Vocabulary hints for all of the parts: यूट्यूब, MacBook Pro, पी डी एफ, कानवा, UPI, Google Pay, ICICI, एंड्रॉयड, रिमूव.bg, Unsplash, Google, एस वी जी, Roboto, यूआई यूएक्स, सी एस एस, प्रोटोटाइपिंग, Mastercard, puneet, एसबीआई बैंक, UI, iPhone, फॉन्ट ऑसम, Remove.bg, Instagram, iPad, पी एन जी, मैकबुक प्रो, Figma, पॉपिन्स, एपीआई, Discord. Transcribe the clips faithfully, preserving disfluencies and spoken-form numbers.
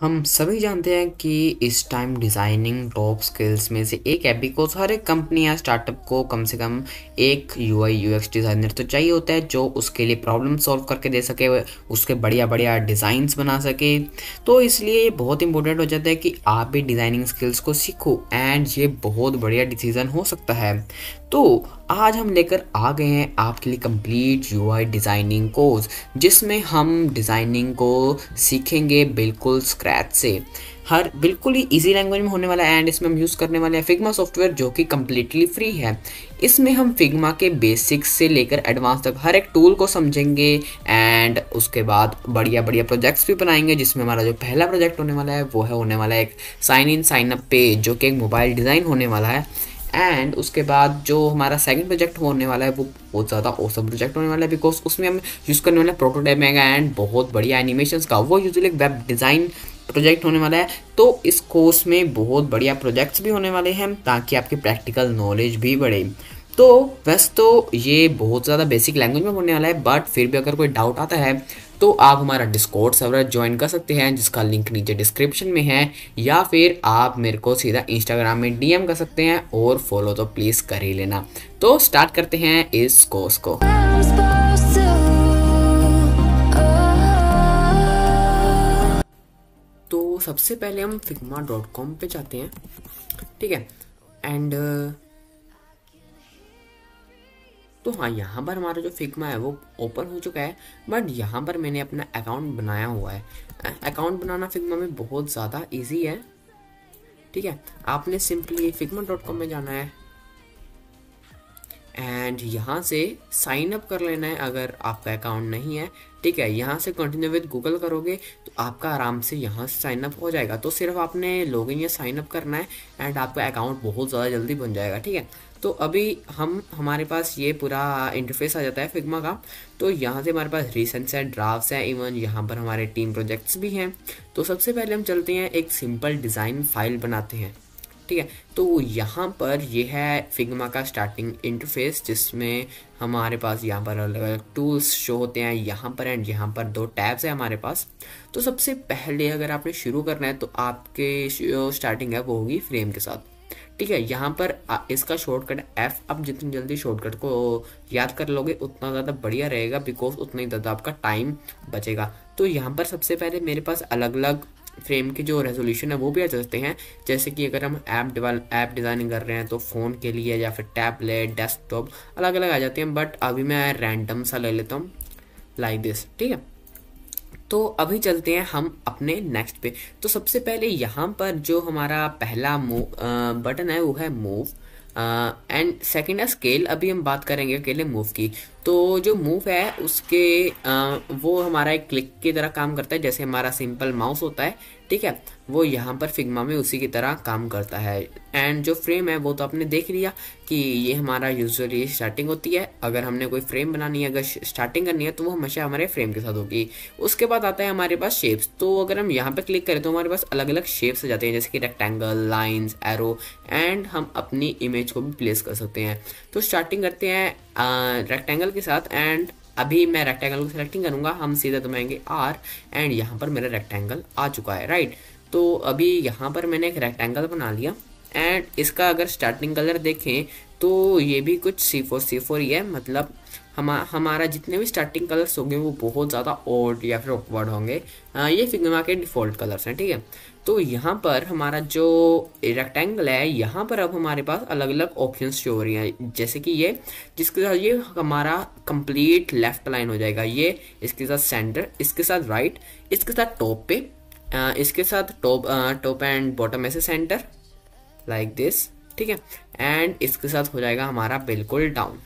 हम सभी जानते हैं कि इस टाइम डिज़ाइनिंग टॉप स्किल्स में से एक है, बिकॉज हर एक कंपनी या स्टार्टअप को कम से कम एक यूआई यूएक्स डिज़ाइनर तो चाहिए होता है जो उसके लिए प्रॉब्लम सॉल्व करके दे सके, उसके बढ़िया बढ़िया डिज़ाइंस बना सके। तो इसलिए ये बहुत इंपॉर्टेंट हो जाता है कि आप भी डिज़ाइनिंग स्किल्स को सीखो एंड ये बहुत बढ़िया डिसीज़न हो सकता है। तो आज हम लेकर आ गए हैं आपके लिए कंप्लीट यूआई डिज़ाइनिंग कोर्स, जिसमें हम डिज़ाइनिंग को सीखेंगे बिल्कुल स्क्रैच से। हर बिल्कुल ही इजी लैंग्वेज में होने वाला है एंड इसमें हम यूज़ करने वाले हैं फिग्मा सॉफ्टवेयर जो कि कम्प्लीटली फ्री है। इसमें हम फिग्मा के बेसिक्स से लेकर एडवांस तक हर एक टूल को समझेंगे एंड उसके बाद बढ़िया बढ़िया प्रोजेक्ट्स भी बनाएंगे, जिसमें हमारा जो पहला प्रोजेक्ट होने वाला है वो है होने वाला है एक sign in sign up page जो कि एक मोबाइल डिज़ाइन होने वाला है। एंड उसके बाद जो हमारा सेकंड प्रोजेक्ट होने वाला है वो बहुत ज़्यादा औसम प्रोजेक्ट होने वाला है, बिकॉज उसमें हम यूज़ करने वाले प्रोटोटाइपिंग एंड बहुत बढ़िया एनिमेशंस का, वो यूजुअली एक वेब डिज़ाइन प्रोजेक्ट होने वाला है। तो इस कोर्स में बहुत बढ़िया प्रोजेक्ट्स भी होने वाले हैं ताकि आपकी प्रैक्टिकल नॉलेज भी बढ़े। तो वैसे तो ये बहुत ज़्यादा बेसिक लैंग्वेज में होने वाला है, बट फिर भी अगर कोई डाउट आता है तो आप हमारा डिस्कॉर्ड सर्वर ज्वाइन कर सकते हैं जिसका लिंक नीचे डिस्क्रिप्शन में है, या फिर आप मेरे को सीधा इंस्टाग्राम में डीएम कर सकते हैं और फॉलो तो प्लीज़ कर ही लेना। तो स्टार्ट करते हैं इस कोर्स को। तो सबसे पहले हम फिग्मा डॉट कॉम पर जाते हैं, ठीक है। एंड तो हाँ, यहाँ पर हमारा जो फिग्मा है वो ओपन हो चुका है, बट यहाँ पर मैंने अपना अकाउंट बनाया हुआ है। अकाउंट बनाना फिग्मा में बहुत ज़्यादा इजी है, ठीक है। आपने सिंपली फिग्मा डॉट कॉम में जाना है एंड यहाँ से साइन अप कर लेना है अगर आपका अकाउंट नहीं है, ठीक है। यहाँ से कंटिन्यू विद गूगल करोगे तो आपका आराम से यहाँ से साइन अप हो जाएगा। तो सिर्फ आपने लॉगिन या साइन अप करना है एंड आपका अकाउंट बहुत ज़्यादा जल्दी बन जाएगा, ठीक है। तो अभी हम हमारे पास ये पूरा इंटरफेस आ जाता है फिग्मा का। तो यहाँ से हमारे पास रिसेंट्स है, ड्राफ्ट्स है, इवन यहाँ पर हमारे टीम प्रोजेक्ट्स भी हैं। तो सबसे पहले हम चलते हैं एक सिंपल डिज़ाइन फाइल बनाते हैं, ठीक है। तो यहाँ पर ये है फिग्मा का स्टार्टिंग इंटरफेस, जिसमें हमारे पास यहाँ पर अलग अलग टूल्स शो होते हैं यहाँ पर, एंड यहाँ पर दो टैब्स है हमारे पास। तो सबसे पहले अगर आपने शुरू करना है तो आपके जो स्टार्टिंग है वो होगी फ्रेम के साथ, ठीक है। यहाँ पर इसका शॉर्टकट एफ, आप जितनी जल्दी शॉर्टकट को याद कर लोगे उतना ज़्यादा बढ़िया रहेगा, बिकॉज उतना ही ज़्यादा आपका टाइम बचेगा। तो यहाँ पर सबसे पहले मेरे पास अलग अलग फ्रेम के जो रेजोल्यूशन है वो भी आ सकते हैं, जैसे कि अगर हम ऐप ऐप डिज़ाइनिंग कर रहे हैं तो फ़ोन के लिए या फिर टैबलेट, डेस्कटॉप अलग अलग आ जाते हैं, बट अभी मैं रैंडम सा ले लेता हूँ लाइक दिस, ठीक है। तो अभी चलते हैं हम अपने नेक्स्ट पे। तो सबसे पहले यहाँ पर जो हमारा पहला मूव बटन है वो है मूव एंड सेकेंड है स्केल। अभी हम बात करेंगे अकेले मूव की। तो जो मूव है उसके uh, वो हमारा एक क्लिक की तरह काम करता है, जैसे हमारा सिंपल माउस होता है, ठीक है। वो यहाँ पर फिग्मा में उसी की तरह काम करता है। एंड जो फ्रेम है वो तो आपने देख लिया कि ये हमारा यूजुअली स्टार्टिंग होती है। अगर हमने कोई फ्रेम बनानी है, अगर स्टार्टिंग करनी है तो वो हमेशा हमारे फ्रेम के साथ होगी। उसके बाद आता है हमारे पास शेप्स। तो अगर हम यहाँ पर क्लिक करें तो हमारे पास अलग अलग शेप्स आ जाते हैं, जैसे कि रेक्टेंगल, लाइन्स, एरो, एंड हम अपनी इमेज को भी प्लेस कर सकते हैं। तो स्टार्टिंग करते हैं रेक्टेंगल के साथ, एंड अभी मैं रेक्टेंगल को सेलेक्टिंग करूँगा। हम सीधा दबाएंगे आर एंड यहाँ पर मेरा रेक्टेंगल आ चुका है, राइट। तो अभी यहाँ पर मैंने एक रेक्टेंगल बना लिया एंड इसका अगर स्टार्टिंग कलर देखें तो ये भी कुछ सी फोर सी फोर ही है, मतलब हम हमारा जितने भी स्टार्टिंग कलर्स होंगे वो बहुत ज़्यादा ऑड या फिर ऑकवर्ड होंगे। आ, ये फिग्मा के डिफ़ॉल्ट कलर्स हैं, ठीक है। तो यहाँ पर हमारा जो रेक्टेंगल है यहाँ पर अब हमारे पास अलग अलग ऑप्शंस शो हो रही हैं, जैसे कि ये, जिसके साथ ये हमारा कंप्लीट लेफ्ट लाइन हो जाएगा, ये इसके साथ सेंटर, इसके साथ राइट, इसके साथ टॉप पे, आ, इसके साथ टॉप टॉप एंड बॉटम ऐसे सेंटर लाइक दिस, ठीक है। एंड इसके साथ हो जाएगा हमारा बिल्कुल डाउन।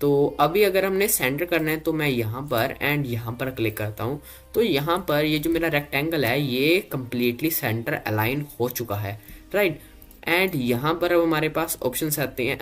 तो अभी अगर हमने सेंटर करना है तो मैं यहाँ पर एंड यहाँ पर क्लिक करता हूँ। तो यहाँ पर ये जो मेरा रेक्टेंगल है ये कम्प्लीटली सेंटर अलाइन हो चुका है, राइट। एंड यहाँ पर अब हमारे पास ऑप्शंस आते हैं,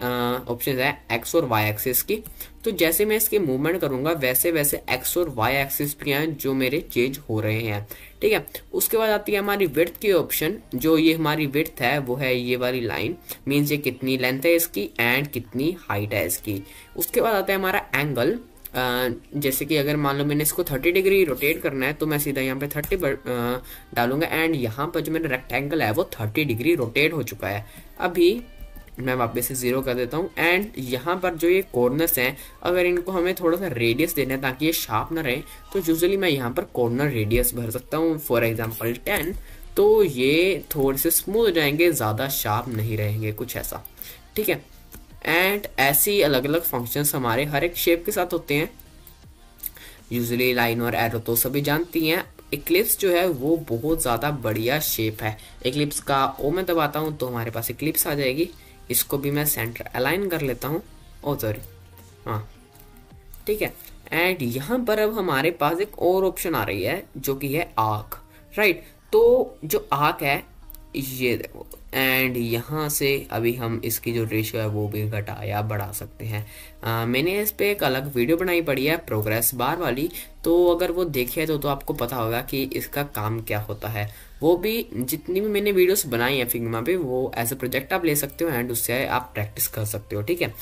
ऑप्शंस है एक्स और वाई एक्सिस की। तो जैसे मैं इसके मूवमेंट करूँगा वैसे वैसे एक्स और वाई एक्सिस भी हैं जो मेरे चेंज हो रहे हैं, ठीक है। उसके बाद आती है हमारी विड्थ की ऑप्शन। जो ये हमारी विड्थ है वो है ये वाली लाइन, मीन्स ये कितनी लेंथ है इसकी एंड कितनी हाइट है इसकी। उसके बाद आता है हमारा एंगल। जैसे कि अगर मान लो मैंने इसको थर्टी डिग्री रोटेट करना है तो मैं सीधा यहाँ पे थर्टी पर डालूंगा एंड यहाँ पर जो मेरा रेक्टेंगल है वो थर्टी डिग्री रोटेट हो चुका है। अभी मैं वापस से ज़ीरो कर देता हूँ एंड यहाँ पर जो ये कॉर्नर्स हैं अगर इनको हमें थोड़ा सा रेडियस देना है ताकि ये शार्प ना रहे तो यूजुअली मैं यहाँ पर कॉर्नर रेडियस भर सकता हूँ फॉर एग्जांपल टेन, तो ये थोड़े से स्मूथ हो जाएंगे, ज़्यादा शार्प नहीं रहेंगे, कुछ ऐसा, ठीक है। एंड ऐसे ही अलग अलग फंक्शंस हमारे हर एक शेप के साथ होते हैं। यूजुअली लाइन और एरो तो सभी जानती हैं। इक्लिप्स जो है वो बहुत ज़्यादा बढ़िया शेप है। इक्लिप्स का ओ मैं दबाता हूँ तो हमारे पास इक्लिप्स आ जाएगी। इसको भी मैं सेंटर अलाइन कर लेता हूँ, ओ सॉरी हाँ ठीक है। एंड यहाँ पर अब हमारे पास एक और ऑप्शन आ रही है जो कि है आर्क, राइट। तो जो आर्क है ये देखो, एंड यहाँ से अभी हम इसकी जो रेशियो है वो भी घटा या बढ़ा सकते हैं। आ, मैंने इस पर एक अलग वीडियो बनाई पड़ी है प्रोग्रेस बार वाली, तो अगर वो देखे तो, तो आपको पता होगा कि इसका काम क्या होता है। वो भी जितनी भी मैंने वीडियोस बनाई हैं फिग्मा पे वो एज अ प्रोजेक्ट आप ले सकते हो एंड उससे आप प्रैक्टिस कर सकते हो, ठीक है।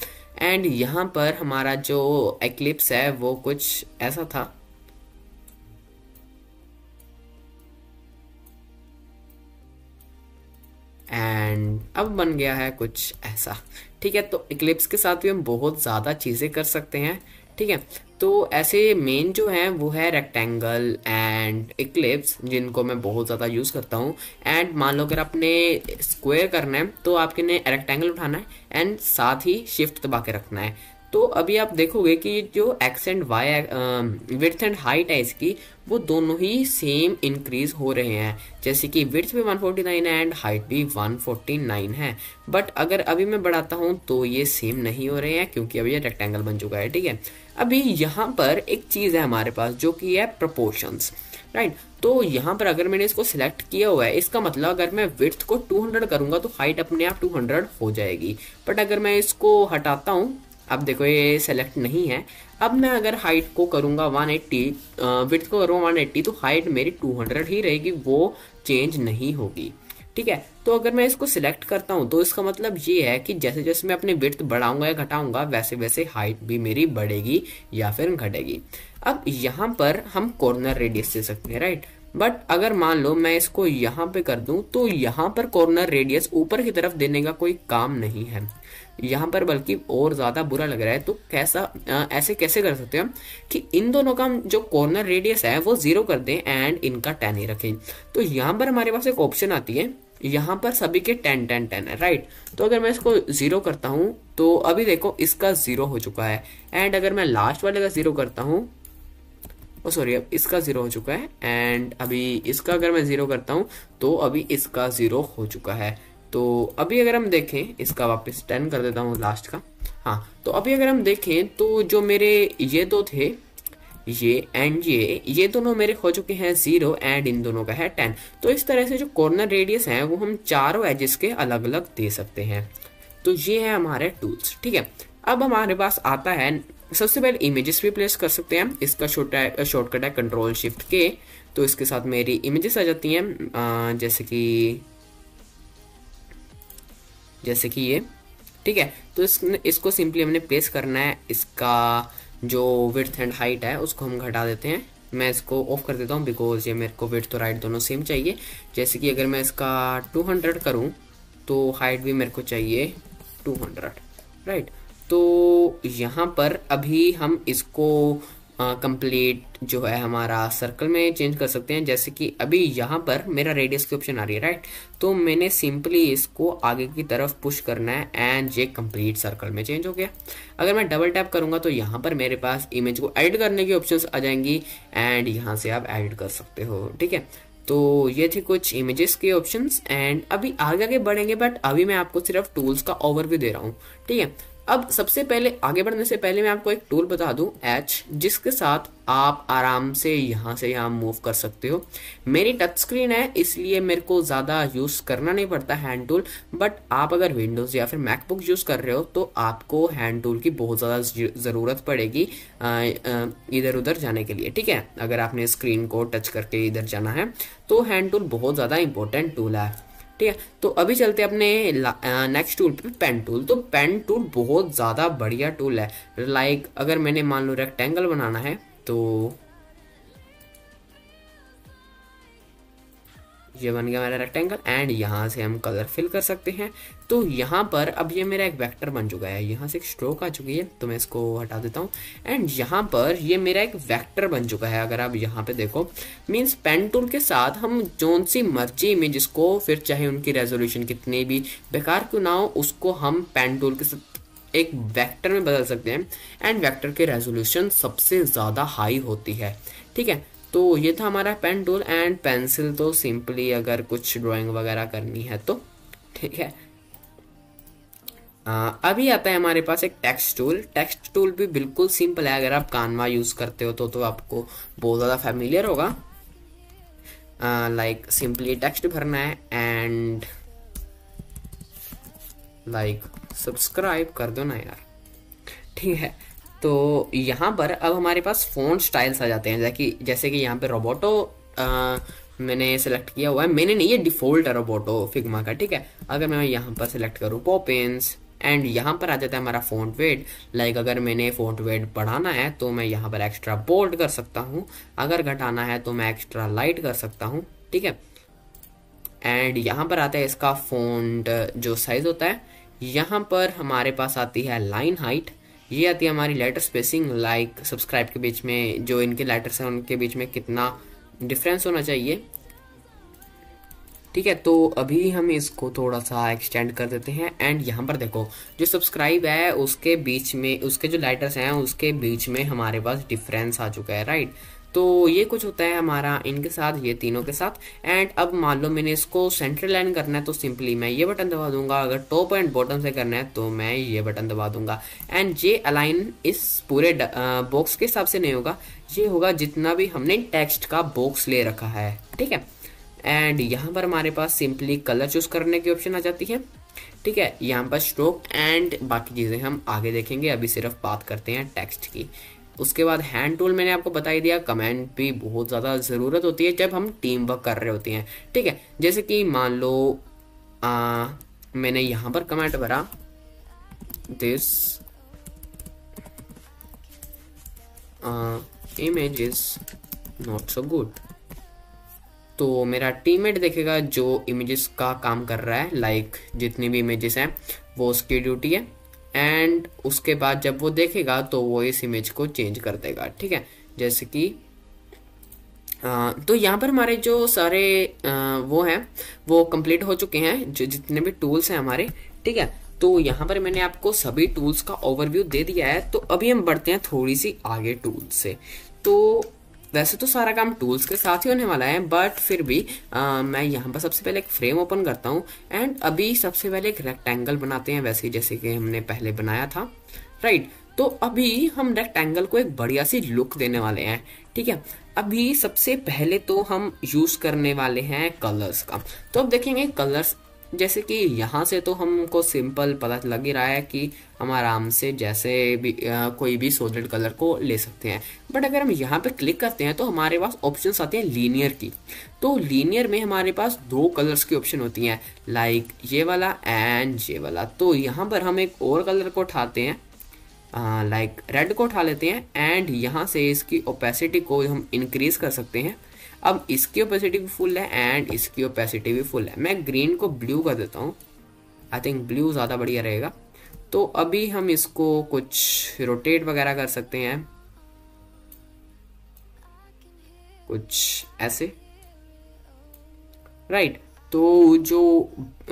एंड यहाँ पर हमारा जो एक्लिप्स है वो कुछ ऐसा था, एंड अब बन गया है कुछ ऐसा, ठीक है। तो इक्लिप्स के साथ भी हम बहुत ज़्यादा चीज़ें कर सकते हैं, ठीक है। तो ऐसे मेन जो हैं वो है रेक्टेंगल एंड इक्लिप्स, जिनको मैं बहुत ज़्यादा यूज़ करता हूँ। एंड मान लो अगर आपने स्क्वायर करना है तो आपके ने रेक्टेंगल उठाना है एंड साथ ही शिफ्ट दबा के रखना है। तो अभी आप देखोगे कि जो X and Y width and height है इसकी वो दोनों ही सेम इंक्रीज हो रहे हैं। जैसे कि विड्थ भी वन फोर्टी नाइन है एंड हाइट भी वन फोर्टी नाइन है, बट अगर अभी मैं बढ़ाता हूँ तो ये सेम नहीं हो रहे हैं क्योंकि अभी ये रेक्टेंगल बन चुका है, ठीक है। अभी यहाँ पर एक चीज़ है हमारे पास जो कि है प्रोपोर्शंस, राइट। तो यहाँ पर अगर मैंने इसको सिलेक्ट किया हुआ है इसका मतलब अगर मैं विड्थ को टू हंड्रेड करूँगा तो हाइट अपने आप टू हंड्रेड हो जाएगी, बट अगर मैं इसको हटाता हूँ अब देखो ये सेलेक्ट नहीं है। अब मैं अगर हाइट को करूँगा वन एटी, विड्थ को करूँगा वन एटी तो हाइट मेरी टू हंड्रेड ही रहेगी, वो चेंज नहीं होगी, ठीक है। तो अगर मैं इसको सिलेक्ट करता हूँ तो इसका मतलब ये है कि जैसे जैसे मैं अपने विड्थ बढ़ाऊँगा या घटाऊँगा वैसे वैसे हाइट भी मेरी बढ़ेगी या फिर घटेगी। अब यहाँ पर हम कॉर्नर रेडियस दे सकते हैं, राइट। बट अगर मान लो मैं इसको यहाँ पे कर दूं तो यहाँ पर कॉर्नर रेडियस ऊपर की तरफ देने का कोई काम नहीं है यहाँ पर, बल्कि और ज़्यादा बुरा लग रहा है। तो कैसा आ, ऐसे कैसे कर सकते हैं कि इन दोनों का जो कॉर्नर रेडियस है वो ज़ीरो कर दें एंड इनका टेन ही रखें। तो यहाँ पर हमारे पास एक ऑप्शन आती है, यहाँ पर सभी के टेन टेन टेन है, राइट। तो अगर मैं इसको ज़ीरो करता हूँ तो अभी देखो इसका ज़ीरो हो चुका है। एंड अगर मैं लास्ट वाले का ज़ीरो करता हूँ, ओ सॉरी अब इसका ज़ीरो हो चुका है। एंड अभी इसका अगर मैं ज़ीरो करता हूँ तो अभी इसका ज़ीरो हो चुका है। तो अभी अगर हम देखें इसका वापस टेन कर देता हूँ लास्ट का, हाँ। तो अभी अगर हम देखें तो जो मेरे ये दो थे ये एंड ये ये दोनों मेरे हो चुके हैं ज़ीरो एंड इन दोनों का है टेन। तो इस तरह से जो कॉर्नर रेडियस हैं वो हम चारों एजेस के अलग अलग दे सकते हैं। तो ये है हमारे टूल्स, ठीक है। अब हमारे पास आता है सबसे पहले इमेजेस भी प्लेस कर सकते हैं। इसका शॉर्टकट शॉर्टकट है कंट्रोल शिफ्ट के, तो इसके साथ मेरी इमेजेस आ जाती हैं जैसे कि जैसे कि ये, ठीक है। तो इस, इसको सिंपली हमने प्लेस करना है। इसका जो विड्थ एंड हाइट है उसको हम घटा देते हैं। मैं इसको ऑफ कर देता हूँ बिकॉज ये मेरे को विड्थ और हाइट दोनों सेम चाहिए। जैसे कि अगर मैं इसका टू हंड्रेड करूँ तो हाइट भी मेरे को चाहिए टू हंड्रेड, राइट। तो यहाँ पर अभी हम इसको कंप्लीट जो है हमारा सर्कल में चेंज कर सकते हैं। जैसे कि अभी यहाँ पर मेरा रेडियस की ऑप्शन आ रही है, राइट। तो मैंने सिंपली इसको आगे की तरफ पुश करना है एंड ये कंप्लीट सर्कल में चेंज हो गया। अगर मैं डबल टैप करूँगा तो यहाँ पर मेरे पास इमेज को एडिट करने की ऑप्शंस आ जाएंगी एंड यहाँ से आप एडिट कर सकते हो, ठीक है। तो ये थे कुछ इमेजेस के ऑप्शंस एंड अभी आगे आगे बढ़ेंगे, बट अभी मैं आपको सिर्फ टूल्स का ओवरव्यू दे रहा हूँ, ठीक है। अब सबसे पहले आगे बढ़ने से पहले मैं आपको एक टूल बता दूं एच, जिसके साथ आप आराम से यहाँ से यहाँ मूव कर सकते हो। मेरी टच स्क्रीन है इसलिए मेरे को ज़्यादा यूज़ करना नहीं पड़ता हैंड टूल, बट आप अगर विंडोज़ या फिर मैकबुक यूज़ कर रहे हो तो आपको हैंड टूल की बहुत ज़्यादा ज़रूरत पड़ेगी इधर उधर जाने के लिए, ठीक है। अगर आपने स्क्रीन को टच करके इधर जाना है तो हैंड टूल बहुत ज़्यादा इंपॉर्टेंट टूल है। ठीक है। तो अभी चलते हैं अपने नेक्स्ट टूल पे, पेन टूल। तो पेन टूल बहुत ज़्यादा बढ़िया टूल है। लाइक अगर मैंने मान लो रेक्टेंगल बनाना है तो ये बन गया मेरा रेक्टेंगल, एंड यहाँ से हम कलर फिल कर सकते हैं। तो यहाँ पर अब ये मेरा एक वेक्टर बन चुका है, यहाँ से एक स्ट्रोक आ चुकी है तो मैं इसको हटा देता हूँ। एंड यहाँ पर ये मेरा एक वेक्टर बन चुका है। अगर आप यहाँ पे देखो, मींस पेन टूल के साथ हम जोन सी मर्जी इमेज को, फिर चाहे उनकी रेजोल्यूशन कितनी भी बेकार क्यों ना हो, उसको हम पेन टूल के साथ एक वेक्टर में बदल सकते हैं। एंड वेक्टर की रेजोल्यूशन सबसे ज़्यादा हाई होती है, ठीक है। तो ये था हमारा पेन टूल। एंड पेंसिल तो सिंपली अगर कुछ ड्राइंग वगैरह करनी है तो ठीक है। आ, अभी आता है हमारे पास एक टेक्स्ट टूल। टेक्स्ट टूल भी बिल्कुल सिंपल है। अगर आप कानवा यूज़ करते हो तो तो आपको बहुत ज़्यादा फैमिलियर होगा। लाइक सिंपली टेक्स्ट भरना है एंड लाइक सब्सक्राइब कर दो ना यार, ठीक है। तो यहाँ पर अब हमारे पास फ़ॉन्ट स्टाइल्स आ जाते हैं, जैसे कि जैसे कि यहाँ पे रोबोटो आ, मैंने सेलेक्ट किया हुआ है। मैंने नहीं, ये डिफ़ॉल्ट है रोबोटो फिग्मा का, ठीक है। अगर मैं यहाँ पर सेलेक्ट करूँ पॉपिन्स, एंड यहाँ पर आ जाता है हमारा फ़ॉन्ट वेट। लाइक अगर मैंने फ़ॉन्ट वेट बढ़ाना है तो मैं यहाँ पर एक्स्ट्रा बोल्ड कर सकता हूँ, अगर घटाना है तो मैं एक्स्ट्रा लाइट कर सकता हूँ, ठीक है। एंड यहाँ पर आता है इसका फ़ॉन्ट जो साइज़ होता है। यहाँ पर हमारे पास आती है लाइन हाइट, ये आती है हमारी लेटर स्पेसिंग। लाइक सब्सक्राइब के बीच में जो इनके लेटर्स हैं उनके बीच में कितना डिफरेंस होना चाहिए, ठीक है। तो अभी हम इसको थोड़ा सा एक्सटेंड कर देते हैं। एंड यहाँ पर देखो, जो सब्सक्राइब है उसके बीच में, उसके जो लेटर्स हैं उसके बीच में हमारे पास डिफरेंस आ चुका है, राइट। तो ये कुछ होता है हमारा इनके साथ, ये तीनों के साथ। एंड अब मान लो मैंने इसको सेंट्रल लाइन करना है तो सिंपली मैं ये बटन दबा दूंगा। अगर टॉप एंड बॉटम से करना है तो मैं ये बटन दबा दूंगा। एंड ये अलाइन इस पूरे बॉक्स के हिसाब से नहीं होगा, ये होगा जितना भी हमने टेक्स्ट का बॉक्स ले रखा है, ठीक है। एंड यहाँ पर हमारे पास सिंपली कलर चूज करने की ऑप्शन आ जाती है, ठीक है। यहाँ पर स्ट्रोक एंड बाकी चीज़ें हम आगे देखेंगे, अभी सिर्फ बात करते हैं टेक्स्ट की। उसके बाद हैंड टूल मैंने आपको बता ही दिया। कमेंट भी बहुत ज़्यादा ज़रूरत होती है जब हम टीम वर्क कर रहे होते हैं, ठीक है। जैसे कि मान लो आ, मैंने यहाँ पर कमेंट भरा this image is not so good, तो मेरा टीममेट देखेगा जो इमेजेस का काम कर रहा है। लाइक जितनी भी इमेजेस हैं वो उसकी ड्यूटी है। एंड उसके बाद जब वो देखेगा तो वो इस इमेज को चेंज कर देगा, ठीक है। जैसे कि आ, तो यहाँ पर हमारे जो सारे आ, वो हैं वो कंप्लीट हो चुके हैं, जो जितने भी टूल्स हैं हमारे, ठीक है। तो यहाँ पर मैंने आपको सभी टूल्स का ओवरव्यू दे दिया है। तो अभी हम बढ़ते हैं थोड़ी सी आगे टूल से। तो वैसे तो सारा काम टूल्स के साथ ही होने वाला है, बट फिर भी आ, मैं यहाँ पर सबसे पहले एक फ्रेम ओपन करता हूँ। एंड अभी सबसे पहले एक रेक्टेंगल बनाते हैं, वैसे जैसे कि हमने पहले बनाया था, राइट। तो अभी हम रेक्टेंगल को एक बढ़िया सी लुक देने वाले हैं, ठीक है। अभी सबसे पहले तो हम यूज़ करने वाले हैं कलर्स का। तो अब देखेंगे कलर्स, जैसे कि यहाँ से तो हमको सिंपल पता लग ही रहा है कि हम आराम से जैसे भी आ, कोई भी सॉलिड कलर को ले सकते हैं। बट अगर हम यहाँ पे क्लिक करते हैं तो हमारे पास ऑप्शंस आते हैं लीनियर की। तो लीनियर में हमारे पास दो कलर्स की ऑप्शन होती हैं, लाइक ये वाला एंड ये वाला। तो यहाँ पर हम एक और कलर को उठाते हैं, लाइक रेड को उठा लेते हैं। एंड यहाँ से इसकी ओपेसिटी को हम इंक्रीज़ कर सकते हैं। अब इसकी ओपेसिटी भी फुल है एंड इसकी ओपेसिटी भी फुल है। मैं ग्रीन को ब्लू कर देता हूँ, आई थिंक ब्लू ज़्यादा बढ़िया रहेगा। तो अभी हम इसको कुछ रोटेट वगैरह कर सकते हैं, कुछ ऐसे, राइट। तो जो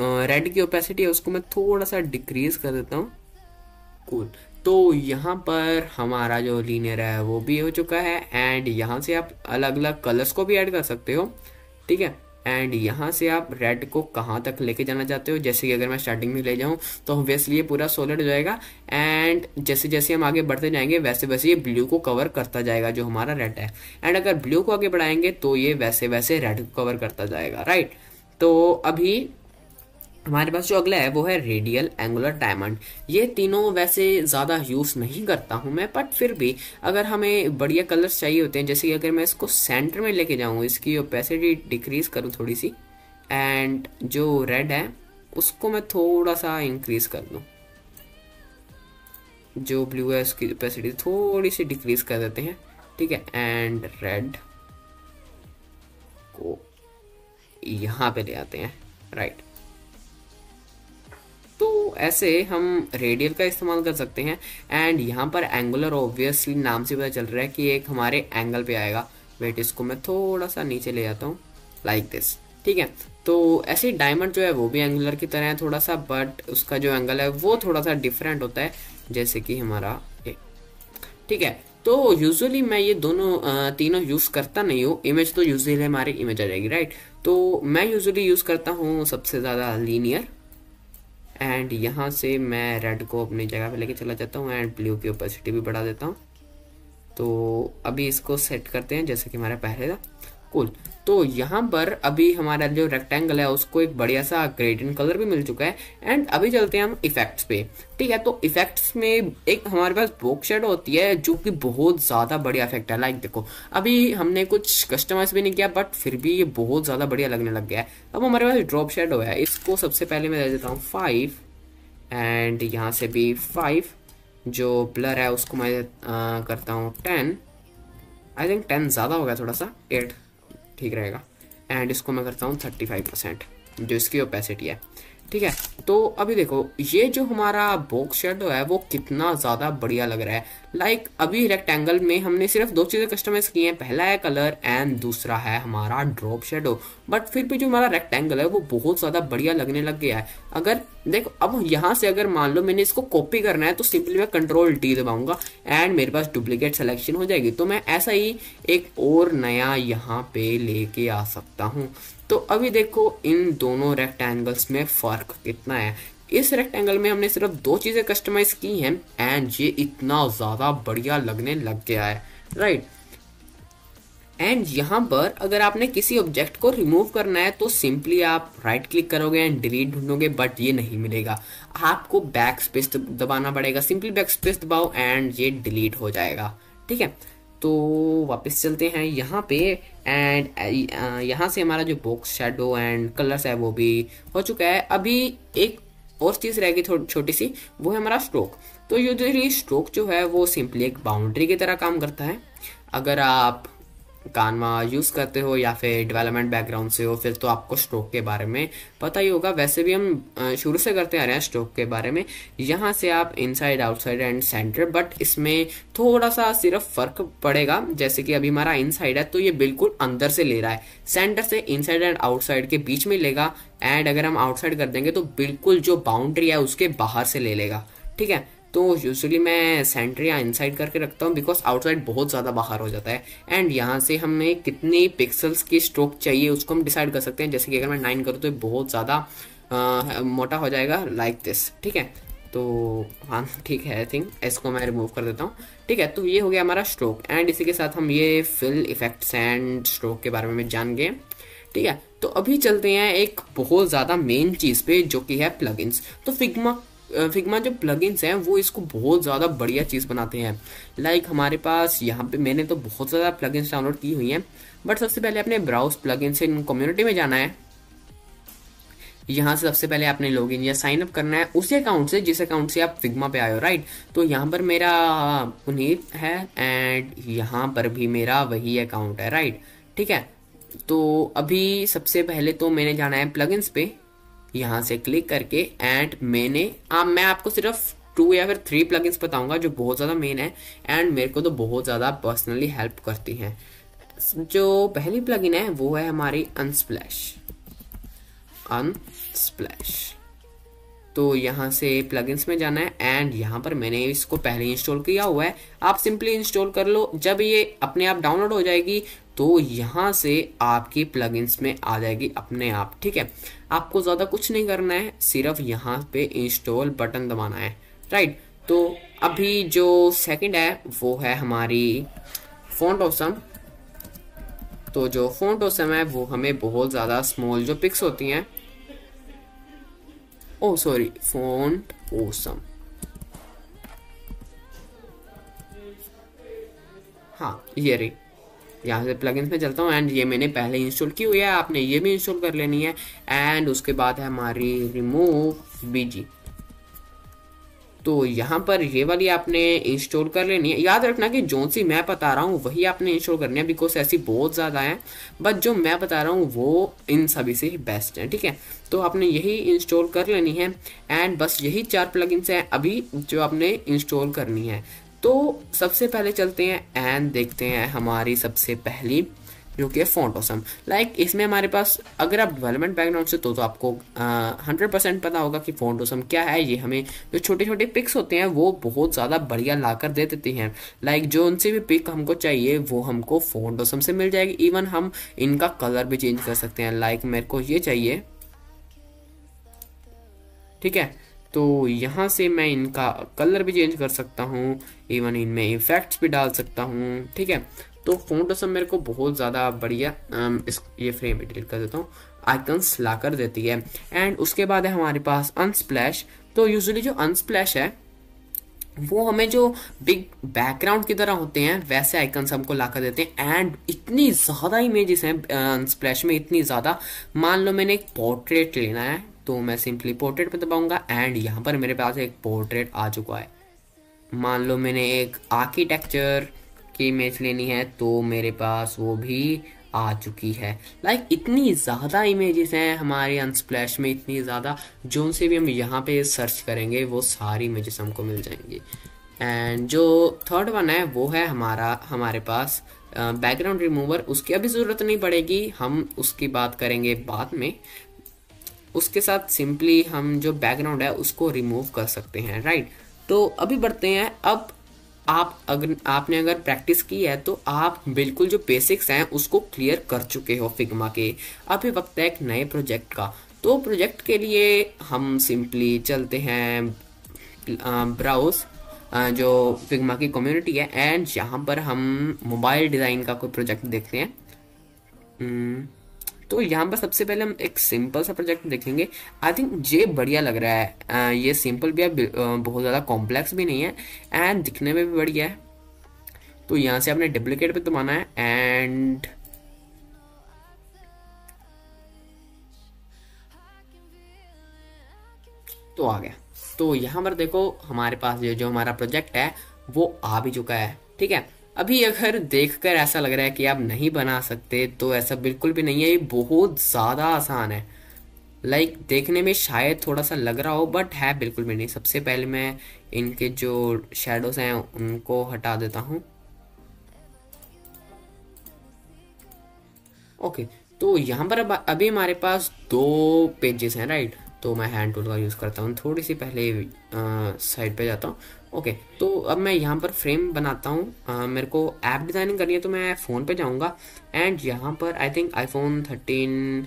रेड की ओपेसिटी है उसको मैं थोड़ा सा डिक्रीज कर देता हूँ, कूल। तो यहाँ पर हमारा जो लीनियर है वो भी हो चुका है। एंड यहाँ से आप अलग अलग कलर्स को भी ऐड कर सकते हो, ठीक है। एंड यहाँ से आप रेड को कहाँ तक लेके जाना चाहते हो, जैसे कि अगर मैं स्टार्टिंग में ले जाऊँ तो ऑब्वियसली ये पूरा सॉलिड हो जाएगा। एंड जैसे जैसे हम आगे बढ़ते जाएंगे वैसे वैसे ये ब्लू को कवर करता जाएगा जो हमारा रेड है। एंड अगर ब्लू को आगे बढ़ाएंगे तो ये वैसे वैसे रेड को कवर करता जाएगा, राइट। तो अभी हमारे पास जो अगला है वो है रेडियल एंगुलर डायमंड। ये तीनों वैसे ज़्यादा यूज़ नहीं करता हूँ मैं, बट फिर भी अगर हमें बढ़िया कलर्स चाहिए होते हैं, जैसे कि अगर मैं इसको सेंटर में लेके जाऊँ, इसकी ओपेसिटी डिक्रीज़ करूँ थोड़ी सी, एंड जो रेड है उसको मैं थोड़ा सा इंक्रीज कर दूँ, जो ब्लू है उसकी कैपेसिटी थोड़ी सी डिक्रीज कर देते हैं, ठीक है। एंड रेड को यहाँ पे ले आते हैं, राइट। तो ऐसे हम रेडियल का इस्तेमाल कर सकते हैं। एंड यहाँ पर एंगुलर ऑब्वियसली नाम से पता चल रहा है कि एक हमारे एंगल पे आएगा। वेट, इसको मैं थोड़ा सा नीचे ले जाता हूँ, लाइक दिस, ठीक है। तो ऐसे डायमंड जो है वो भी एंगुलर की तरह है थोड़ा सा, बट उसका जो एंगल है वो थोड़ा सा डिफरेंट होता है, जैसे कि हमारा ये, ठीक है। तो यूजुअली मैं ये दोनों तीनों यूज़ करता नहीं हूँ। इमेज तो यूजुअली हमारी इमेज आ जाएगी, राइट। तो मैं यूजुअली यूज़ करता हूँ सबसे ज़्यादा लीनियर। एंड यहाँ से मैं रेड को अपनी जगह पे लेके चला जाता हूँ एंड ब्लू की ओपेसिटी भी बढ़ा देता हूँ। तो अभी इसको सेट करते हैं जैसे कि हमारा पहले था, कूल। तो यहाँ पर अभी हमारा जो रेक्टेंगल है उसको एक बढ़िया सा ग्रेडियंट कलर भी मिल चुका है। एंड अभी चलते हैं हम इफेक्ट्स पे, ठीक है। तो इफेक्ट्स में एक हमारे पास बॉक्स शेडो होती है जो कि बहुत ज़्यादा बढ़िया इफेक्ट है। लाइक देखो, अभी हमने कुछ कस्टमाइज भी नहीं किया बट फिर भी ये बहुत ज़्यादा बढ़िया लगने लग गया है। अब हमारे पास ड्रॉप शेडो है, इसको सबसे पहले मैं दे देता हूँ फाइव, एंड यहाँ से भी फाइव। जो ब्लर है उसको मैं आ, करता हूँ टेन, आई थिंक टेन ज़्यादा हो गया थोड़ा सा, एट ठीक रहेगा। एंड इसको मैं करता हूँ थर्टी फाइव परसेंट, जो इसकी ओपेसिटी है, ठीक है। तो अभी देखो ये जो हमारा बॉक्स शेडो है वो कितना ज़्यादा बढ़िया लग रहा है। लाइक like, अभी रेक्टेंगल में हमने सिर्फ दो चीज़ें कस्टमाइज़ की हैं, पहला है कलर एंड दूसरा है हमारा ड्रॉप शेडो। बट फिर भी जो हमारा रेक्टेंगल है वो बहुत ज़्यादा बढ़िया लगने लग गया है। अगर देखो, अब यहाँ से अगर मान लो मैंने इसको कॉपी करना है तो सिंपली मैं कंट्रोल डी दबाऊँगा एंड मेरे पास डुप्लीकेट सेलेक्शन हो जाएगी। तो मैं ऐसा ही एक और नया यहाँ पर लेके आ सकता हूँ। तो अभी देखो इन दोनों रेक्टेंगल्स में फ़र्क कितना है। इस रेक्टेंगल में हमने सिर्फ दो चीज़ें कस्टमाइज की हैं एंड ये इतना ज़्यादा बढ़िया लगने लग गया है, राइट। एंड यहाँ पर अगर आपने किसी ऑब्जेक्ट को रिमूव करना है तो सिंपली आप राइट क्लिक करोगे एंड डिलीट ढूंढोगे, बट ये नहीं मिलेगा, आपको बैक स्पेस दबाना पड़ेगा। सिंपली बैक स्पेस दबाओ एंड ये डिलीट हो जाएगा, ठीक है। तो वापस चलते हैं यहाँ पे, एंड यहाँ से हमारा जो बॉक्स शेडो एंड कलर्स है वो भी हो चुका है। अभी एक और चीज़ रहेगी थोड़ी छोटी सी, वो है हमारा स्ट्रोक। तो यूजुअली स्ट्रोक जो है वो सिंपली एक बाउंड्री की तरह काम करता है। अगर आप कानवा यूज़ करते हो या फिर डेवलपमेंट बैकग्राउंड से हो फिर तो आपको स्ट्रोक के बारे में पता ही होगा, वैसे भी हम शुरू से करते आ रहे हैं स्ट्रोक के बारे में। यहाँ से आप inside outside and centre, but इसमें थोड़ा सा सिर्फ फर्क पड़ेगा। जैसे कि अभी हमारा इनसाइड है तो ये बिल्कुल अंदर से ले रहा है, सेंटर से इनसाइड एंड आउटसाइड के बीच में लेगा। एंड अगर हम आउटसाइड कर देंगे तो बिल्कुल जो बाउंड्री है उसके बाहर से ले लेगा, ठीक है। तो यूजुअली मैं सेंटर या इनसाइड करके रखता हूँ बिकॉज आउटसाइड बहुत ज़्यादा बाहर हो जाता है। एंड यहाँ से हमें कितने पिक्सल्स की स्ट्रोक चाहिए उसको हम डिसाइड कर सकते हैं। जैसे कि अगर मैं नाइन करूँ तो बहुत ज़्यादा मोटा हो जाएगा, लाइक दिस, ठीक है। तो हाँ ठीक है, आई थिंक इसको मैं रिमूव कर देता हूँ, ठीक है। तो ये हो गया हमारा स्ट्रोक। एंड इसी के साथ हम ये फिल इफेक्ट्स एंड स्ट्रोक के बारे में जान गए, ठीक है। तो अभी चलते हैं एक बहुत ज़्यादा मेन चीज़ पे जो कि है प्लगइन्स। तो फिग्मा फिग्मा जो प्लगइन्स हैं वो इसको बहुत ज़्यादा बढ़िया चीज़ बनाते हैं। लाइक हमारे पास यहाँ पे मैंने तो बहुत ज़्यादा प्लगइन्स डाउनलोड की हुई हैं, बट सबसे पहले अपने ब्राउज प्लगइन्स इन कम्युनिटी में जाना है। यहाँ से सबसे पहले आपने लॉगिन या साइन अप करना है उसी अकाउंट से जिस अकाउंट से आप फिग्मा पे आए हो, राइट। तो यहाँ पर मेरा पुनीत है एंड यहाँ पर भी मेरा वही अकाउंट है, राइट, ठीक है। तो अभी सबसे पहले तो मैंने जाना है प्लगइन्स पे, यहाँ से क्लिक करके, एंड मैंने आ, मैं आपको सिर्फ टू या फिर थ्री प्लगइन्स बताऊंगा जो बहुत ज़्यादा मेन है एंड मेरे को तो बहुत ज़्यादा पर्सनली हेल्प करती हैं। जो पहली प्लगइन है वो है हमारी अनस्प्लैश अनस्प्लैश तो यहाँ से प्लगइन्स में जाना है एंड यहाँ पर मैंने इसको पहले इंस्टॉल किया हुआ है, आप सिंपली इंस्टॉल कर लो। जब ये अपने आप डाउनलोड हो जाएगी तो यहाँ से आपकी प्लगइन्स में आ जाएगी अपने आप, ठीक है। आपको ज़्यादा कुछ नहीं करना है, सिर्फ यहाँ पे इंस्टॉल बटन दबाना है, राइट। तो अभी जो सेकंड है वो है हमारी फॉन्ट ऑसम। तो जो फॉन्ट ऑसम है वो हमें बहुत ज़्यादा स्मॉल जो पिक्स होती हैं ओ सॉरी फॉन्ट ऑसम हाँ ये रही यहाँ से प्लगइन्स में चलता हूँ एंड ये मैंने पहले इंस्टॉल की हुई है, आपने ये भी इंस्टॉल कर लेनी है। एंड उसके बाद है हमारी रिमूव.bg, तो यहाँ पर ये वाली आपने इंस्टॉल कर लेनी है। याद रखना कि जो सी मैं बता रहा हूँ वही आपने इंस्टॉल करनी है, बिकॉज ऐसी बहुत ज़्यादा हैं, बट जो मैं बता रहा हूँ वो इन सभी से ही बेस्ट है, ठीक है। तो आपने यही इंस्टॉल कर लेनी है एंड बस यही चार प्लगइन्स हैं अभी जो आपने इंस्टॉल करनी है। तो सबसे पहले चलते हैं एंड देखते हैं हमारी सबसे पहली जो कि है फॉन्ट ऑसम। लाइक इसमें हमारे पास अगर आप डेवलपमेंट बैकग्राउंड से तो तो आपको हंड्रेड परसेंट पता होगा कि फॉन्ट ऑसम क्या है। ये हमें जो छोटे छोटे पिक्स होते हैं वो बहुत ज़्यादा बढ़िया लाकर दे देती हैं। लाइक जो उनसे भी पिक हमको चाहिए वो हमको फॉन्ट ऑसम से मिल जाएगी। इवन हम इनका कलर भी चेंज कर सकते हैं, लाइक मेरे को ये चाहिए, ठीक है, तो यहाँ से मैं इनका कलर भी चेंज कर सकता हूँ, इवन इनमें इफेक्ट्स भी डाल सकता हूँ, ठीक है। तो फॉन्ट ऑसम मेरे को बहुत ज़्यादा बढ़िया इस ये फ्रेम में डिलीट कर देता हूँ, आइकन्स ला कर देती है। एंड उसके बाद है हमारे पास अनस्प्लैश। तो यूजुअली जो अनस्प्लैश है वो हमें जो बिग बैकग्राउंड की तरह होते हैं वैसे आइकन्स हमको ला कर देते हैं। एंड इतनी ज़्यादा इमेजेस हैं अनस्प्लैश में, इतनी ज़्यादा। मान लो मैंने एक पोर्ट्रेट लेना है तो मैं सिंपली पोर्ट्रेट पर दबाऊँगा एंड यहाँ पर मेरे पास एक पोर्ट्रेट आ चुका है। मान लो मैंने एक आर्किटेक्चर की इमेज लेनी है तो मेरे पास वो भी आ चुकी है। लाइक like, इतनी ज़्यादा इमेजेस हैं हमारे अनस्प्लैश में, इतनी ज़्यादा जो से भी हम यहाँ पे सर्च करेंगे वो सारी इमेजेस हमको मिल जाएंगी। एंड जो थर्ड वन है वो है हमारा हमारे पास बैकग्राउंड रिमूवर। उसकी अभी ज़रूरत नहीं पड़ेगी, हम उसकी बात करेंगे बाद में। उसके साथ सिंपली हम जो बैकग्राउंड है उसको रिमूव कर सकते हैं, राइट। तो अभी बढ़ते हैं। अब आप अगर आपने अगर प्रैक्टिस की है तो आप बिल्कुल जो बेसिक्स हैं उसको क्लियर कर चुके हो फिग्मा के। अभी वक्त है एक नए प्रोजेक्ट का। तो प्रोजेक्ट के लिए हम सिंपली चलते हैं ब्राउज जो फिग्मा की कम्युनिटी है एंड यहाँ पर हम मोबाइल डिज़ाइन का कोई प्रोजेक्ट देखते हैं। तो यहाँ पर सबसे पहले हम एक सिंपल सा प्रोजेक्ट देखेंगे। आई थिंक ये बढ़िया लग रहा है, आ, ये सिंपल भी है, बहुत ज़्यादा कॉम्प्लेक्स भी नहीं है एंड दिखने में भी बढ़िया है। तो यहाँ से आपने डुप्लीकेट पे दबाना है एंड तो आ गया। तो यहाँ पर देखो हमारे पास ये जो हमारा प्रोजेक्ट है वो आ भी चुका है, ठीक है। अभी अगर देखकर ऐसा लग रहा है कि आप नहीं बना सकते तो ऐसा बिल्कुल भी नहीं है, ये बहुत ज़्यादा आसान है। लाइक देखने में शायद थोड़ा सा लग रहा हो बट है बिल्कुल भी नहीं। सबसे पहले मैं इनके जो शेडोज हैं उनको हटा देता हूँ। ओके, तो यहाँ पर अब अभी हमारे पास दो पेजेस हैं, राइट। तो मैं हैंड टूल का यूज़ करता हूँ, थोड़ी सी पहले साइड पे जाता हूँ। ओके, तो अब मैं यहाँ पर फ्रेम बनाता हूँ। मेरे को ऐप डिज़ाइनिंग करनी है तो मैं फ़ोन पे जाऊँगा एंड यहाँ पर I think iPhone thirteen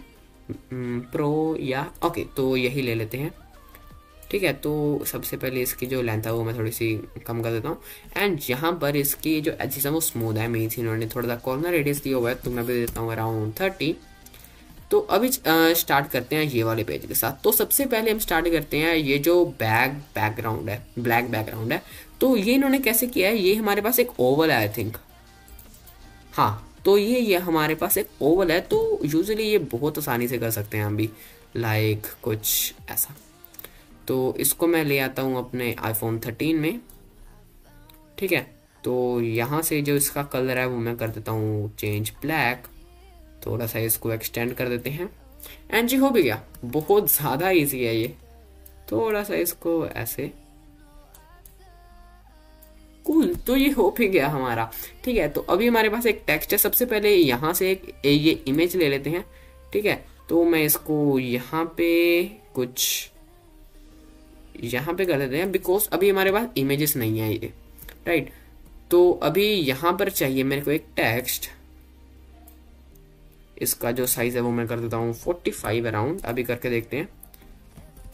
pro या ओके तो यही ले लेते हैं, ठीक है। तो सबसे पहले इसकी जो लेंथ है वो मैं थोड़ी सी कम कर देता हूँ एंड यहाँ पर इसकी जो एजेस है वो स्मूथ है। मेन इन्होंने थोड़ा सा कॉर्नर रेडियस दिया हुआ है तो मैं भी देता हूँ अराउंड थर्टी। तो अभी स्टार्ट करते हैं ये वाले पेज के साथ। तो सबसे पहले हम स्टार्ट करते हैं ये जो बैक बैकग्राउंड है, ब्लैक बैकग्राउंड है। तो ये इन्होंने कैसे किया है, ये हमारे पास एक ओवल है आई थिंक, हाँ। तो ये ये हमारे पास एक ओवल है। तो यूजुअली ये बहुत आसानी से कर सकते हैं हम भी, लाइक कुछ ऐसा। तो इसको मैं ले आता हूँ अपने आईफोन थर्टीन में, ठीक है। तो यहाँ से जो इसका कलर है वो मैं कर देता हूँ चेंज ब्लैक, थोड़ा सा इसको एक्सटेंड कर देते हैं एंड जी हो भी गया। बहुत ज़्यादा इजी है ये, थोड़ा सा इसको ऐसे कूल। तो ये हो भी गया हमारा, ठीक है। तो अभी हमारे पास एक टेक्स्ट है। सबसे पहले यहाँ से एक ये इमेज ले लेते हैं, ठीक है। तो मैं इसको यहाँ पे कुछ यहाँ पे कर देते हैं बिकॉज अभी हमारे पास इमेजेस नहीं है ये, राइट। तो अभी यहाँ पर चाहिए मेरे को एक टेक्स्ट। इसका जो साइज है वो मैं कर देता हूँ फोर्टी फाइव अराउंड। अभी करके देखते हैं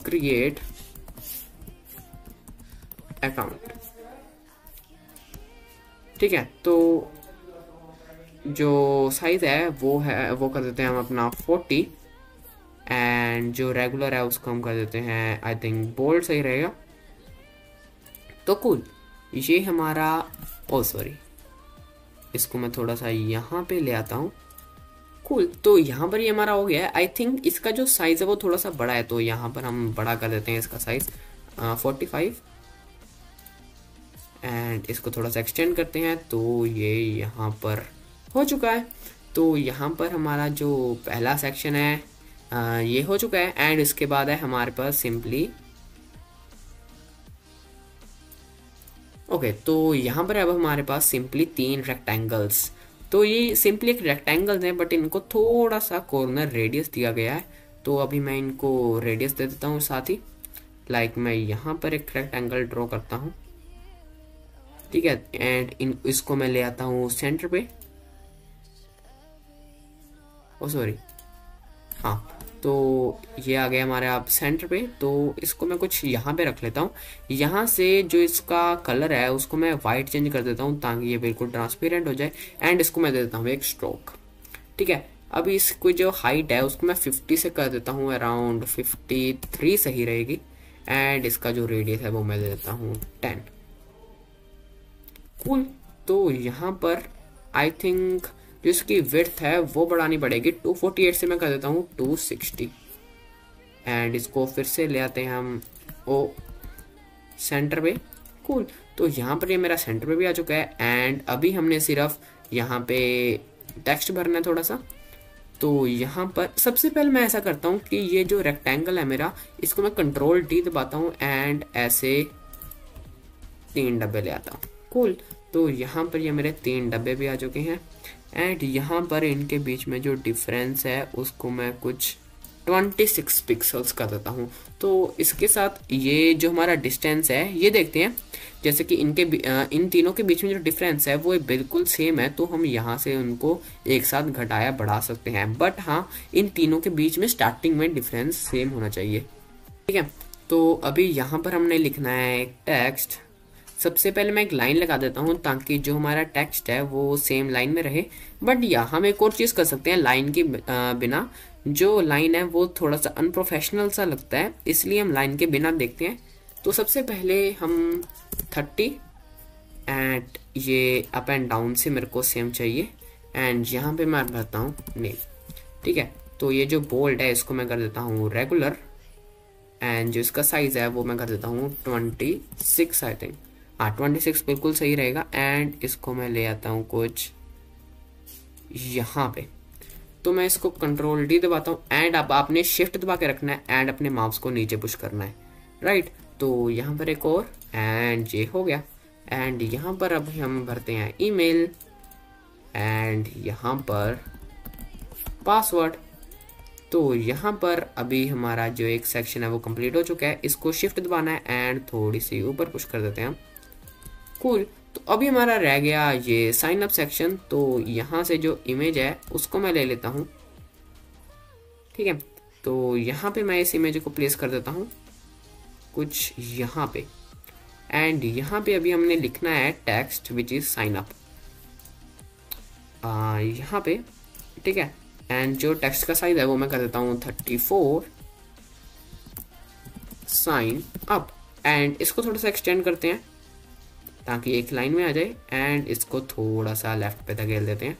क्रिएट अकाउंट, ठीक है। तो जो साइज है वो है वो कर देते हैं हम अपना फोर्टी एंड जो रेगुलर है उसको हम कर देते हैं आई थिंक बोल्ड सही रहेगा। तो कूल, ये हमारा ओ सॉरी इसको मैं थोड़ा सा यहाँ पे ले आता हूँ। कूल, तो यहाँ पर ये यह हमारा हो गया है। आई थिंक इसका जो साइज है वो थोड़ा सा बड़ा है, तो यहाँ पर हम बड़ा कर देते हैं इसका साइज फोर्टी फाइव, एंड इसको थोड़ा सा एक्सटेंड करते हैं। तो ये यह यहाँ पर हो चुका है। तो यहाँ पर हमारा जो पहला सेक्शन है आ, ये हो चुका है। एंड इसके बाद है हमारे पास सिंपली ओके okay, तो यहाँ पर अब हमारे पास सिंपली तीन रेक्टेंगल्स। तो ये सिंपली एक रेक्टेंगल्स हैं, बट इनको थोड़ा सा कॉर्नर रेडियस दिया गया है। तो अभी मैं इनको रेडियस दे देता हूँ। साथ ही लाइक मैं यहाँ पर एक रेक्टेंगल ड्रॉ करता हूँ, ठीक है। एंड इसको मैं ले आता हूँ सेंटर पे। ओ सॉरी, हाँ, तो ये आ गया हमारे आप सेंटर पे। तो इसको मैं कुछ यहाँ पे रख लेता हूँ। यहाँ से जो इसका कलर है उसको मैं वाइट चेंज कर देता हूँ ताकि ये बिल्कुल ट्रांसपेरेंट हो जाए। एंड इसको मैं दे देता हूँ एक स्ट्रोक, ठीक है। अब इसकी जो हाइट है उसको मैं फिफ्टी से कर देता हूँ, अराउंड फिफ्टी थ्री सही रहेगी। एंड इसका जो रेडियस है वो मैं दे देता हूँ टेन। कूल, तो यहाँ पर आई थिंक जो इसकी विड्थ है वो बढ़ानी पड़ेगी। टू फोर्टी एट से मैं कर देता हूँ टू सिक्सटी। एंड इसको फिर से ले आते हैं हम ओ सेंटर पे। कूल, तो यहाँ पर ये यह मेरा सेंटर पे भी आ चुका है। एंड अभी हमने सिर्फ यहाँ पे टेक्स्ट भरना है थोड़ा सा। तो यहाँ पर सबसे पहले मैं ऐसा करता हूँ कि ये जो रेक्टेंगल है मेरा, इसको मैं कंट्रोल डी दबाता हूँ एंड ऐसे तीन डब्बे ले आता हूँ। कूल, तो यहाँ पर ये यह मेरे तीन डब्बे भी आ चुके हैं। एंड यहाँ पर इनके बीच में जो डिफरेंस है उसको मैं कुछ ट्वेंटी सिक्स पिक्सल्स कर देता हूँ। तो इसके साथ ये जो हमारा डिस्टेंस है ये देखते हैं, जैसे कि इनके इन तीनों के बीच में जो डिफरेंस है वो बिल्कुल सेम है, तो हम यहाँ से उनको एक साथ घटाया बढ़ा सकते हैं। बट हाँ, इन तीनों के बीच में स्टार्टिंग में डिफरेंस सेम होना चाहिए, ठीक है। तो अभी यहाँ पर हमने लिखना है एक टेक्स्ट। सबसे पहले मैं एक लाइन लगा देता हूँ ताकि जो हमारा टेक्स्ट है वो सेम लाइन में रहे। बट या हम एक और चीज़ कर सकते हैं, लाइन के बिना जो लाइन है वो थोड़ा सा अनप्रोफेशनल सा लगता है, इसलिए हम लाइन के बिना देखते हैं। तो सबसे पहले हम थर्टी एंड ये अप एंड डाउन से मेरे को सेम चाहिए। एंड यहाँ पे मैं भरता हूँ नेम, ठीक है। तो ये जो बोल्ड है इसको मैं कर देता हूँ रेगुलर। एंड जो इसका साइज़ है वो मैं कर देता हूँ ट्वेंटी सिक्स आई थिंक, हाँ ट्वेंटी सिक्स बिल्कुल सही रहेगा। एंड इसको मैं ले आता हूँ कुछ यहाँ पे। तो मैं इसको कंट्रोल डी दबाता हूँ। एंड अब आपने शिफ्ट दबा के रखना है एंड अपने माउस को नीचे पुश करना है, राइट। तो यहाँ पर एक और, एंड ये हो गया। एंड यहाँ पर अब हम भरते हैं ईमेल, एंड यहाँ पर पासवर्ड। तो यहाँ पर अभी हमारा जो एक सेक्शन है वो कंप्लीट हो चुका है। इसको शिफ्ट दबाना है एंड थोड़ी सी ऊपर पुश कर देते हैं हम। कूल, तो अभी हमारा रह गया ये साइन अप सेक्शन। तो यहाँ से जो इमेज है उसको मैं ले लेता हूँ, ठीक है। तो यहाँ पे मैं इस इमेज को प्लेस कर देता हूँ कुछ यहाँ पे। एंड यहाँ पे अभी हमने लिखना है text which is sign up यहाँ पे, ठीक है। एंड जो टेक्स्ट का साइज है वो मैं कर देता हूँ thirty four, sign up. And इसको थोड़ा सा एक्सटेंड करते हैं ताकि एक लाइन में आ जाए। एंड इसको थोड़ा सा लेफ्ट पे धकेल देते हैं।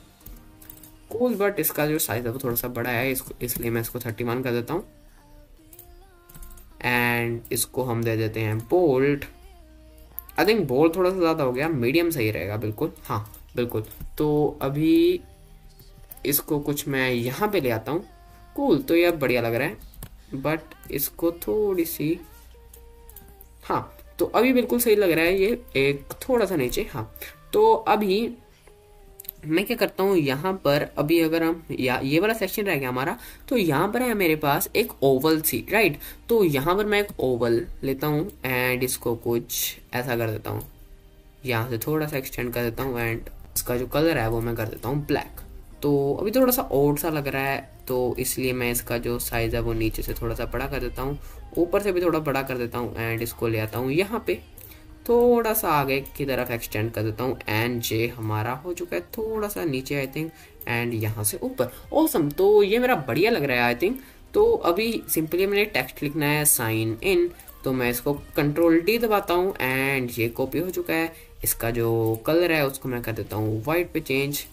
कूल, बट इसका जो साइज है वो थोड़ा सा बड़ा है, इसको इसलिए मैं इसको थर्टी वन कर देता हूँ। एंड इसको हम दे देते हैं बोल्ड। आई थिंक बोल्ड थोड़ा सा ज़्यादा हो गया, मीडियम सही रहेगा बिल्कुल, हाँ बिल्कुल। तो अभी इसको कुछ मैं यहाँ पे ले आता हूँ। कूल, तो यह बढ़िया लग रहा है, बट इसको थोड़ी सी, हाँ तो अभी बिल्कुल सही लग रहा है ये, एक थोड़ा सा नीचे, हाँ। तो अभी मैं क्या करता हूँ, यहाँ पर अभी अगर हम या ये वाला सेक्शन रह गया हमारा, तो यहाँ पर है मेरे पास एक ओवल सी, राइट। तो यहाँ पर मैं एक ओवल लेता हूँ एंड इसको कुछ ऐसा कर देता हूँ, यहाँ से थोड़ा सा एक्सटेंड कर देता हूँ। एंड इसका जो कलर है वो मैं कर देता हूँ ब्लैक। तो अभी थोड़ा सा ओड सा लग रहा है, तो इसलिए मैं इसका जो साइज़ है वो नीचे से थोड़ा सा बड़ा कर देता हूँ, ऊपर से भी थोड़ा बड़ा कर देता हूँ। एंड इसको ले आता हूँ यहाँ पे, थोड़ा सा आगे की तरफ एक्सटेंड कर देता हूँ। एंड जे हमारा हो चुका है, थोड़ा सा नीचे आई थिंक, एंड यहाँ से ऊपर। ऑसम, तो ये मेरा बढ़िया लग रहा है आई थिंक। तो अभी सिंपली मैंने टेक्स्ट लिखना है साइन इन। तो मैं इसको कंट्रोल डी दबाता हूँ एंड ये कॉपी हो चुका है। इसका जो कलर है उसको मैं कर देता हूँ वाइट पे चेंज।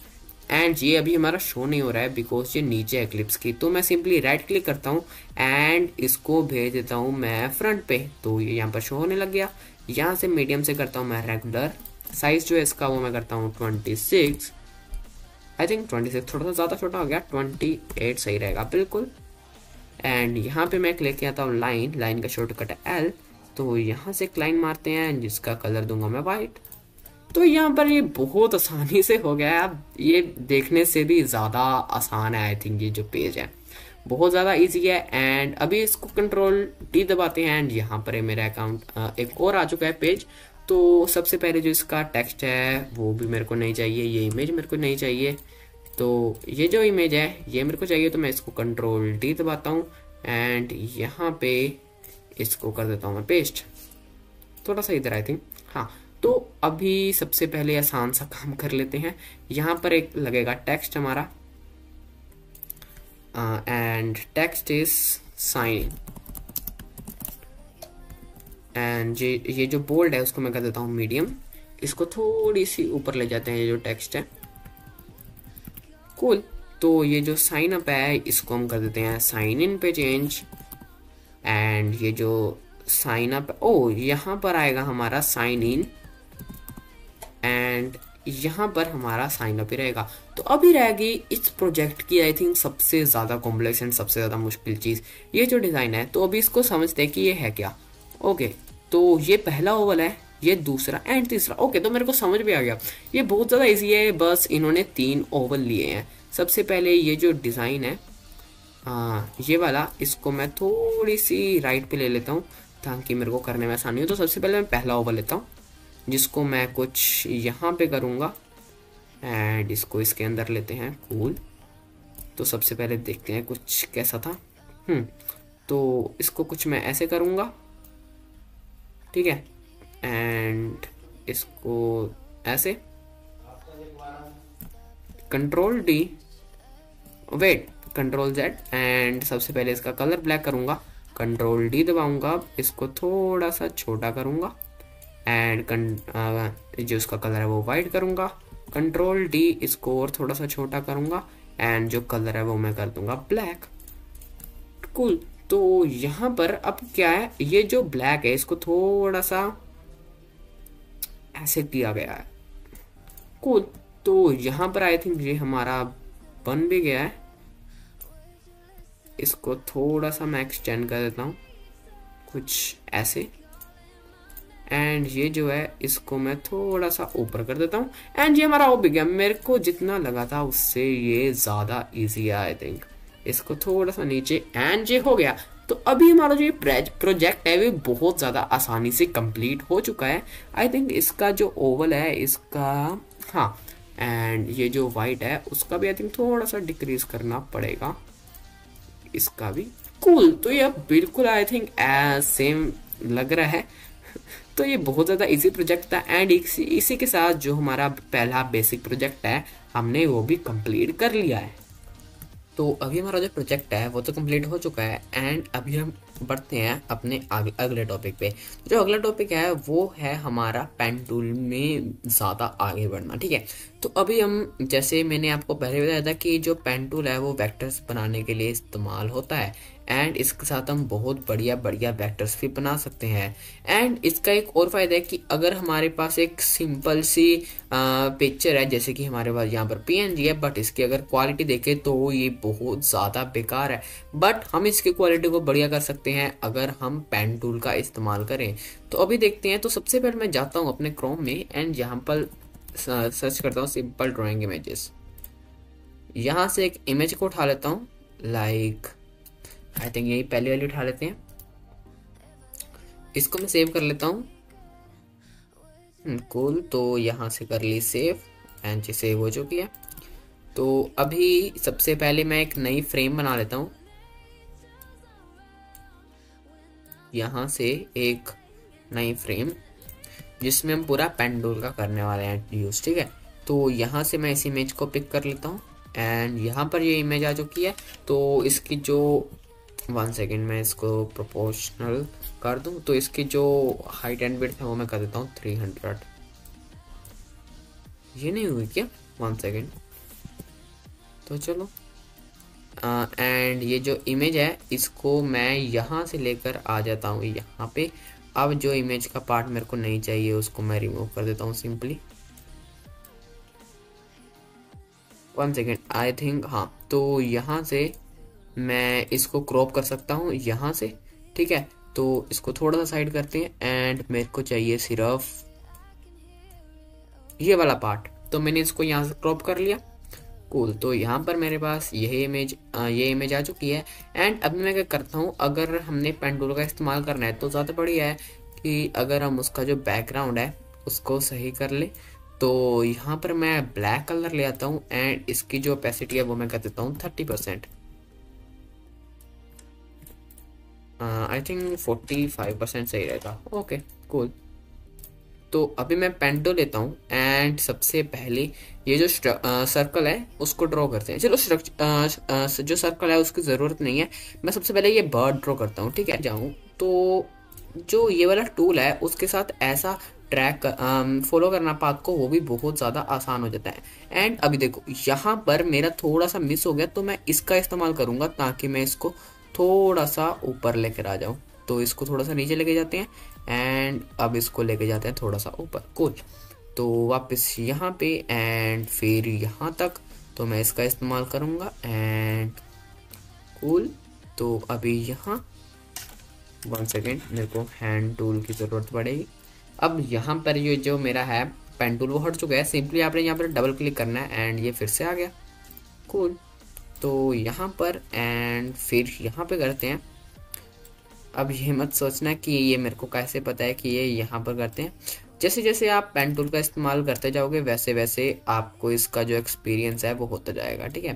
एंड ये अभी हमारा शो नहीं हो रहा है बिकॉज ये नीचे है क्लिप्स की, तो मैं सिंपली राइट क्लिक करता हूँ एंड इसको भेज देता हूँ मैं फ्रंट पे, तो ये यहाँ पर शो होने लग गया। यहाँ से मीडियम से करता हूँ मैं रेगुलर, साइज जो है इसका वो मैं करता हूँ twenty six, I think twenty six थोड़ा सा ज़्यादा छोटा हो गया, ट्वेंटी एट सही रहेगा बिल्कुल। एंड यहाँ पे मैं लेके आता हूँ लाइन, लाइन का शॉर्टकट है एल, तो यहाँ से एक लाइन मारते हैं जिसका कलर दूंगा मैं वाइट। तो यहाँ पर ये बहुत आसानी से हो गया है, अब ये देखने से भी ज़्यादा आसान है आई थिंक, ये जो पेज है बहुत ज़्यादा इजी है। एंड अभी इसको कंट्रोल टी दबाते हैं एंड यहाँ पर मेरा अकाउंट एक और आ चुका है पेज। तो सबसे पहले जो इसका टेक्स्ट है वो भी मेरे को नहीं चाहिए, ये इमेज मेरे को नहीं चाहिए, तो ये जो इमेज है ये मेरे को चाहिए, तो मैं इसको कंट्रोल डी दबाता हूँ एंड यहाँ पे इसको कर देता हूँ मैं पेस्ट, थोड़ा सा इधर आई थिंक। हाँ, तो अभी सबसे पहले आसान सा काम कर लेते हैं, यहाँ पर एक लगेगा टेक्स्ट हमारा and text is sign, and ये ये जो बोल्ड है उसको मैं कर देता हूँ मीडियम, इसको थोड़ी सी ऊपर ले जाते हैं ये जो टेक्स्ट है। कूल, तो ये जो साइन अप है इसको हम कर देते हैं साइन इन पे चेंज। एंड ये जो साइन अप, ओ यहाँ पर आएगा हमारा साइन इन एंड यहाँ पर हमारा साइन अप ही रहेगा। तो अभी रहेगी इस प्रोजेक्ट की आई थिंक सबसे ज़्यादा कॉम्प्लेक्स एंड सबसे ज़्यादा मुश्किल चीज़ ये जो डिज़ाइन है, तो अभी इसको समझते हैं कि ये है क्या। ओके okay, तो ये पहला ओवल है, ये दूसरा एंड तीसरा। ओके okay, तो मेरे को समझ भी आ गया, ये बहुत ज़्यादा इजी है, बस इन्होंने तीन ओवल लिए हैं। सबसे पहले ये जो डिज़ाइन है आ, ये वाला, इसको मैं थोड़ी सी राइट पे ले लेता हूँ ताकि मेरे को करने में आसानी हो। तो सबसे पहले मैं पहला ओवल लेता हूँ जिसको मैं कुछ यहाँ पे करूँगा एंड इसको इसके अंदर लेते हैं। कूल, तो सबसे पहले देखते हैं कुछ कैसा था। हम्म, तो इसको कुछ मैं ऐसे करूँगा, ठीक है, एंड इसको ऐसे control D, wait control Z, and सबसे पहले इसका कलर ब्लैक करूँगा, कंट्रोल डी दबाऊँगा, इसको थोड़ा सा छोटा करूँगा एंड जो इसका कलर है वो वाइट करूँगा, कंट्रोल डी, इसको और थोड़ा सा छोटा करूँगा एंड जो कलर है वो मैं कर दूँगा ब्लैक। कूल, तो यहाँ पर अब क्या है, ये जो ब्लैक है इसको थोड़ा सा ऐसे किया गया है। कूल, तो यहाँ पर आई थिंक ये हमारा बन भी गया है, इसको थोड़ा सा मैं एक्सटेंड कर देता हूँ कुछ ऐसे एंड ये जो है इसको मैं थोड़ा सा ऊपर कर देता हूँ एंड ये हमारा हो भी गया। मेरे को जितना लगा था उससे ये ज़्यादा ईजी है आई थिंक, इसको थोड़ा सा नीचे एंड ये हो गया। तो अभी हमारा जो ये प्रोजेक्ट है वो बहुत ज़्यादा आसानी से कंप्लीट हो चुका है आई थिंक। इसका जो ओवल है इसका, हाँ, एंड ये जो वाइट है उसका भी आई थिंक थोड़ा सा डिक्रीज करना पड़ेगा, इसका भी। कूल, तो ये बिल्कुल आई थिंक सेम लग रहा है। तो ये बहुत ज़्यादा इजी प्रोजेक्ट था एंड इसी इसी के साथ जो हमारा पहला बेसिक प्रोजेक्ट है हमने वो भी कंप्लीट कर लिया है। तो अभी हमारा जो प्रोजेक्ट है वो तो कंप्लीट हो चुका है एंड अभी हम बढ़ते हैं अपने आग, अगले टॉपिक पे। जो अगला टॉपिक है वो है हमारा पेन टूल में ज़्यादा आगे बढ़ना, ठीक है। तो अभी हम, जैसे मैंने आपको पहले बताया था कि जो पेन टूल है वो वेक्टर्स बनाने के लिए इस्तेमाल होता है एंड इसके साथ हम बहुत बढ़िया बढ़िया वेक्टर्स भी बना सकते हैं। एंड इसका एक और फ़ायदा है कि अगर हमारे पास एक सिंपल सी पिक्चर है, जैसे कि हमारे पास यहाँ पर पीएनजी है, बट इसकी अगर क्वालिटी देखें तो ये बहुत ज़्यादा बेकार है, बट हम इसकी क्वालिटी को बढ़िया कर सकते हैं अगर हम पेन टूल का इस्तेमाल करें। तो अभी देखते हैं। तो सबसे पहले मैं जाता हूँ अपने क्रोम में एंड यहाँ पर सर्च करता हूँ सिंपल ड्राइंग इमेजेस। यहाँ से एक इमेज को उठा लेता हूँ, लाइक आई थिंक यही पहले वाली उठा लेते हैं, इसको मैं सेव कर लेता हूँ। कूल, तो यहाँ से कर ली सेव एंड ये सेव हो चुकी है। तो अभी सबसे पहले मैं एक नई फ्रेम बना लेता हूँ, यहाँ से एक नई फ्रेम जिसमें हम पूरा पेन टूल का करने वाले हैं यूज़, ठीक है। तो यहाँ से मैं इस इमेज को पिक कर लेता हूँ एंड यहाँ पर ये इमेज आ चुकी है। तो इसकी जो वन सेकेंड मैं इसको प्रोपोर्शनल कर दूँ, तो इसकी जो हाइट एंड विड्थ है वो मैं कर देता हूँ थ्री हंड्रेड ये नहीं हुई क्या? One second. तो चलो एंड ये जो इमेज है इसको मैं यहाँ से लेकर आ जाता हूँ यहाँ पे। अब जो इमेज का पार्ट मेरे को नहीं चाहिए उसको मैं रिमूव कर देता हूँ simply. One second I think हाँ। तो यहाँ से मैं इसको क्रॉप कर सकता हूँ यहाँ से, ठीक है। तो इसको थोड़ा सा साइड करते हैं एंड मेरे को चाहिए सिर्फ ये वाला पार्ट। तो मैंने इसको यहाँ से क्रॉप कर लिया, कूल। तो यहाँ पर मेरे पास यही इमेज ये इमेज आ चुकी है। एंड अभी मैं क्या करता हूँ, अगर हमने पेन टूल का इस्तेमाल करना है तो ज़्यादा बढ़िया है कि अगर हम उसका जो बैकग्राउंड है उसको सही कर ले। तो यहाँ पर मैं ब्लैक कलर ले आता हूँ एंड इसकी जो ओपेसिटी है वो मैं कर देता हूँ thirty percent, I think forty five percent सही रहेगा। Okay cool. तो अभी मैं पेन टूल लेता हूँ एंड सबसे पहले ये जो सर्कल है उसको ड्रॉ करते हैं। चलो स्ट्रक्चर जो सर्कल है उसकी ज़रूरत नहीं है, मैं सबसे पहले ये बर्ड ड्रॉ करता हूँ, ठीक है। जाऊँ तो जो ये वाला टूल है उसके साथ ऐसा ट्रैक फॉलो करना पाथ को वो भी बहुत ज़्यादा आसान हो जाता है। एंड अभी देखो यहाँ पर मेरा थोड़ा सा मिस हो गया, तो मैं इसका इस्तेमाल करूँगा ताकि मैं इसको थोड़ा सा ऊपर लेकर आ जाऊँ। तो इसको थोड़ा सा नीचे लेके जाते हैं एंड अब इसको लेके जाते हैं थोड़ा सा ऊपर, कूल। तो वापस यहाँ पे एंड फिर यहाँ तक, तो मैं इसका इस्तेमाल करूँगा एंड कूल। तो अभी यहाँ वन सेकेंड मेरे को हैंड टूल की ज़रूरत पड़ेगी। अब यहाँ पर ये जो मेरा है पेन टूल वो हट चुका है। सिंपली आपने यहाँ पर डबल क्लिक करना है एंड ये फिर से आ गया, कूल। तो यहाँ पर एंड फिर यहाँ पे करते हैं। अब ये मत सोचना कि ये मेरे को कैसे पता है कि ये यहाँ पर करते हैं। जैसे जैसे आप पेन टूल का इस्तेमाल करते जाओगे वैसे वैसे आपको इसका जो एक्सपीरियंस है वो होता जाएगा, ठीक है।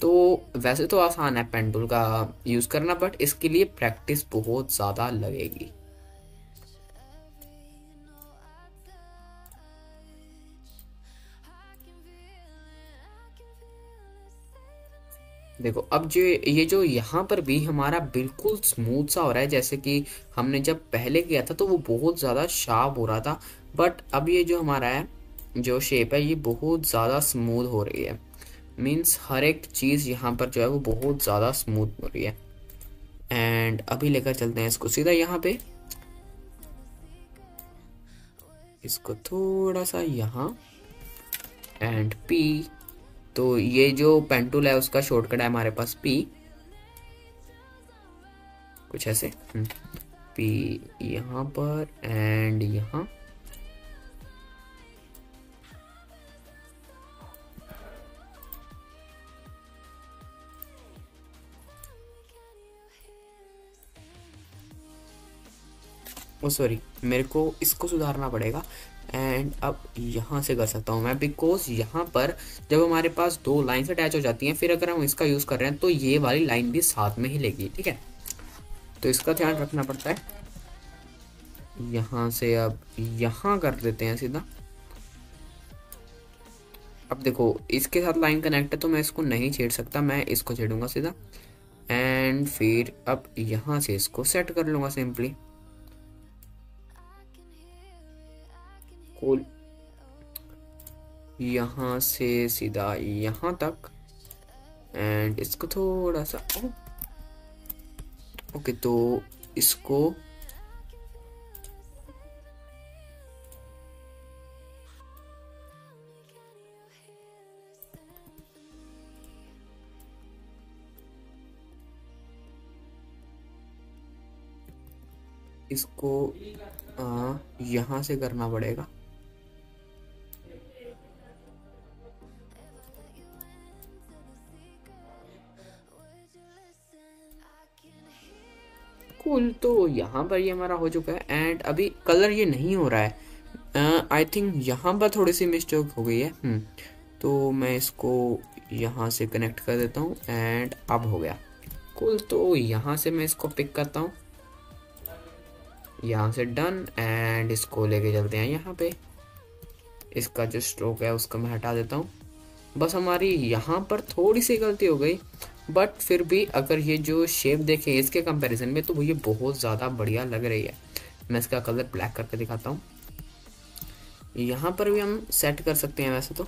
तो वैसे तो आसान है पेन टूल का यूज़ करना, बट इसके लिए प्रैक्टिस बहुत ज़्यादा लगेगी। देखो अब जो ये जो यहाँ पर भी हमारा बिल्कुल स्मूथ सा हो रहा है, जैसे कि हमने जब पहले किया था तो वो बहुत ज़्यादा शार्प हो रहा था, बट अब ये जो हमारा है जो शेप है ये बहुत ज़्यादा स्मूथ हो रही है। मीन्स हर एक चीज़ यहाँ पर जो है वो बहुत ज़्यादा स्मूथ हो रही है। एंड अभी लेकर चलते हैं इसको सीधा यहाँ पे, इसको थोड़ा सा यहाँ एंड पी। तो ये जो पेन टूल है उसका शॉर्टकट है हमारे पास पी, कुछ ऐसे पी यहाँ पर एंड यहाँ। ओ सॉरी, मेरे को इसको सुधारना पड़ेगा एंड अब यहाँ से कर सकता हूँ मैं, बिकॉज यहाँ पर जब हमारे पास दो लाइन्स अटैच हो जाती हैं फिर अगर हम इसका यूज़ कर रहे हैं तो ये वाली लाइन भी साथ में ही लेगी, ठीक है। तो इसका ध्यान रखना पड़ता है। यहाँ से अब यहाँ कर देते हैं सीधा। अब देखो इसके साथ लाइन कनेक्ट है तो मैं इसको नहीं छेड़ सकता, मैं इसको छेड़ूंगा सीधा एंड फिर अब यहाँ से इसको सेट कर लूँगा सिंपली, कूल। यहाँ से सीधा यहाँ तक एंड इसको थोड़ा सा ओके। तो इसको इसको आ, यहाँ से करना पड़ेगा। तो यहाँ पर ये यह हमारा हो चुका है एंड अभी कलर ये नहीं हो रहा है, आई थिंक यहाँ पर थोड़ी सी मिस्टेक हो गई है। तो मैं इसको यहाँ से कनेक्ट कर देता हूँ एंड अब हो गया, कूल। तो यहाँ से मैं इसको पिक करता हूँ, यहाँ से डन एंड इसको लेके चलते हैं यहाँ पे। इसका जो स्ट्रोक है उसको मैं हटा देता हूँ। बस हमारी यहाँ पर थोड़ी सी गलती हो गई, बट फिर भी अगर ये जो शेप देखें इसके कंपैरिजन में तो ये बहुत ज़्यादा बढ़िया लग रही है। मैं इसका कलर ब्लैक करके दिखाता हूँ यहाँ पर भी हम सेट कर सकते हैं वैसे तो।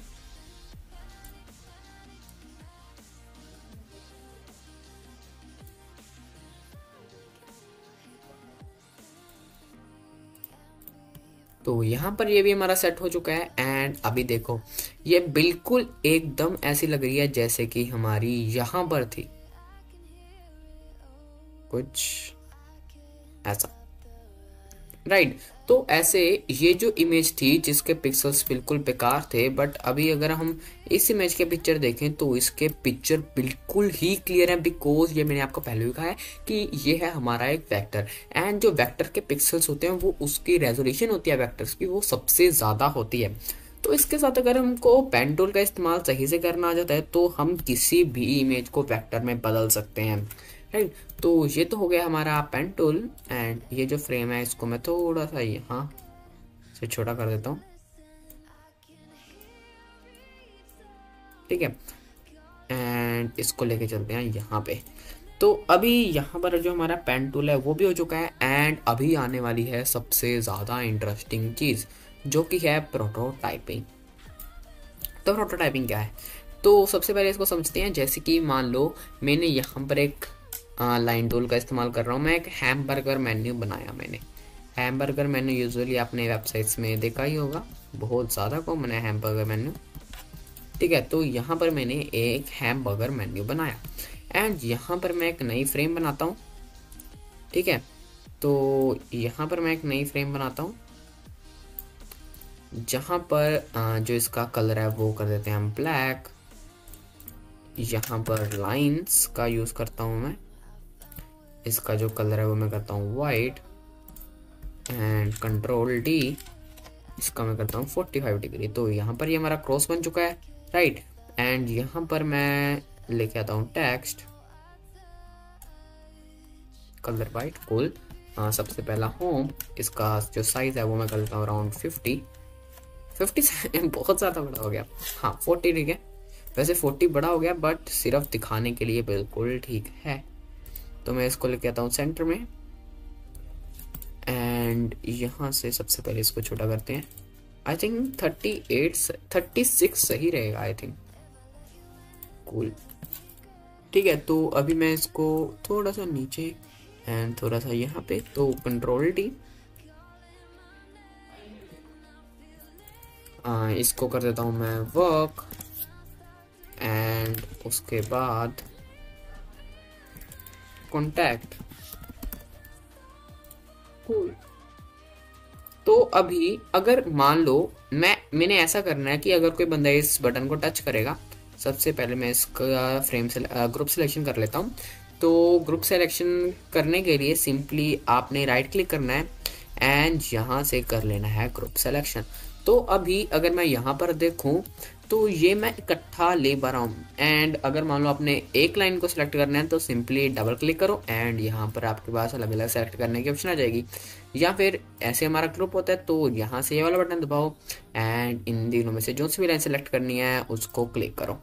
तो यहाँ पर ये भी हमारा सेट हो चुका है। एंड अभी देखो ये बिल्कुल एकदम ऐसी लग रही है जैसे कि हमारी यहाँ पर थी, कुछ ऐसा, राइट। तो ऐसे ये जो इमेज थी जिसके पिक्सल्स बिल्कुल बेकार थे, बट अभी अगर हम इस इमेज के पिक्चर देखें तो इसके पिक्चर बिल्कुल ही क्लियर है, बिकॉज ये मैंने आपको पहले भी कहा है कि ये है हमारा एक वेक्टर। एंड जो वेक्टर के पिक्सल्स होते हैं वो उसकी रेजोल्यूशन होती है वेक्टर्स की, वो सबसे ज़्यादा होती है। तो इसके साथ अगर हमको पेन टूल का इस्तेमाल सही से करना आ जाता है तो हम किसी भी इमेज को वेक्टर में बदल सकते हैं, राइट। तो ये तो हो गया हमारा पेन टूल। एंड ये जो फ्रेम है इसको मैं थोड़ा सा यहाँ से छोटा कर देता हूँ, ठीक है। एंड इसको लेके चलते हैं यहाँ पे। तो अभी यहाँ पर जो हमारा पेन टूल है वो भी हो चुका है। एंड अभी आने वाली है सबसे ज़्यादा इंटरेस्टिंग चीज़ जो कि है प्रोटोटाइपिंग। तो प्रोटोटाइपिंग क्या है, तो सबसे पहले इसको समझते हैं। जैसे कि मान लो मैंने यहाँ पर एक लाइन टूल का इस्तेमाल कर रहा हूँ, मैं एक हैमबर्गर मेन्यू बनाया मैंने। हैमबर्गर मेन्यू यूजुअली आपने वेबसाइट्स में देखा ही होगा, बहुत ज़्यादा कॉमन है हैमबर्गर मेन्यू, ठीक है। तो यहाँ पर मैंने एक हैमबर्गर मेन्यू बनाया। एंड यहाँ पर मैं एक नई फ्रेम बनाता हूँ, ठीक है। तो यहाँ पर मैं एक नई फ्रेम बनाता हूँ जहाँ पर जो इसका कलर है वो कर देते हैं हम ब्लैक। यहाँ पर लाइन्स का यूज़ करता हूँ मैं, इसका जो कलर है वो मैं करता हूँ वाइट। एंड कंट्रोल डी, इसका मैं करता हूँ पैंतालीस डिग्री। तो यहाँ पर ये यह हमारा क्रॉस बन चुका है, राइट। एंड यहाँ पर मैं लेके आता हूँ टेक्स्ट कलर वाइट, कूल। सबसे पहला होम, इसका जो साइज है वो मैं करता हूँ अराउंड फिफ्टी फिफ्टी। बहुत ज़्यादा बड़ा हो गया, हाँ फोर्टी, ठीक है। वैसे फोर्टी बड़ा हो गया बट सिर्फ दिखाने के लिए बिल्कुल ठीक है। तो मैं इसको लेके आता हूँ सेंटर में। एंड यहाँ से सबसे पहले इसको छोटा करते हैं। I think thirty eight thirty six सही रहेगा, आई थिंक, कूल, ठीक है। तो अभी मैं इसको थोड़ा सा नीचे एंड थोड़ा सा यहाँ पे, तो कंट्रोल डी, इसको कर देता हूँ मैं वर्क। एंड उसके बाद कॉन्टैक्ट, कूल। तो अभी अगर मान लो मैं मैंने ऐसा करना है कि अगर कोई बंदा इस बटन को टच करेगा, सबसे पहले मैं इसका फ्रेम से ग्रुप सिलेक्शन कर लेता हूँ। तो ग्रुप सिलेक्शन करने के लिए सिंपली आपने राइट क्लिक करना है एंड यहाँ से कर लेना है ग्रुप सिलेक्शन। तो अभी अगर मैं यहाँ पर देखूँ तो ये मैं इकट्ठा ले पा रहा हूँ। एंड अगर मान लो आपने एक लाइन को सिलेक्ट करना है तो सिंपली डबल क्लिक करो एंड यहाँ पर आपके पास अलग अलग सेलेक्ट करने की ऑप्शन आ जाएगी, या फिर ऐसे हमारा ग्रुप होता है तो यहाँ से ये वाला बटन दबाओ एंड इन दिनों में से जो सी भी लाइन सेलेक्ट करनी है उसको क्लिक करो,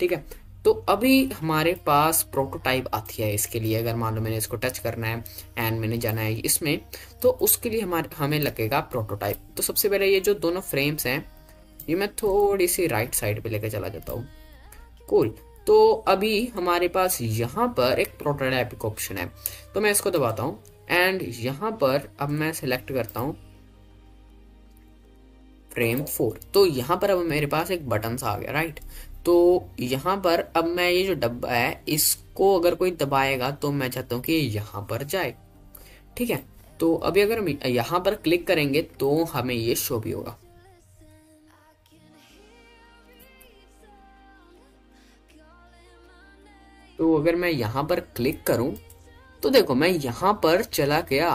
ठीक है। तो अभी हमारे पास प्रोटोटाइप आती है इसके लिए। अगर मान लो मैंने इसको टच करना है एंड मैंने जाना है इसमें, तो उसके लिए हमारे हमें लगेगा प्रोटोटाइप। तो सबसे पहले ये जो दोनों फ्रेम्स हैं ये मैं थोड़ी सी राइट साइड पे लेकर चला जाता हूँ, कूल। तो अभी हमारे पास यहाँ पर एक प्रोटोटाइप का ऑप्शन है, तो मैं इसको दबाता हूँ एंड यहाँ पर अब मैं सिलेक्ट करता हूँ फ्रेम फोर। तो यहाँ पर अब मेरे पास एक बटन सा आ गया, राइट। तो यहाँ पर अब मैं ये जो डब्बा है इसको अगर कोई दबाएगा तो मैं चाहता हूँ कि यहाँ पर जाए, ठीक है। तो अभी अगर हम यहाँ पर क्लिक करेंगे तो हमें ये शो भी होगा, तो अगर मैं यहाँ पर क्लिक करूं तो देखो मैं यहाँ पर चला गया,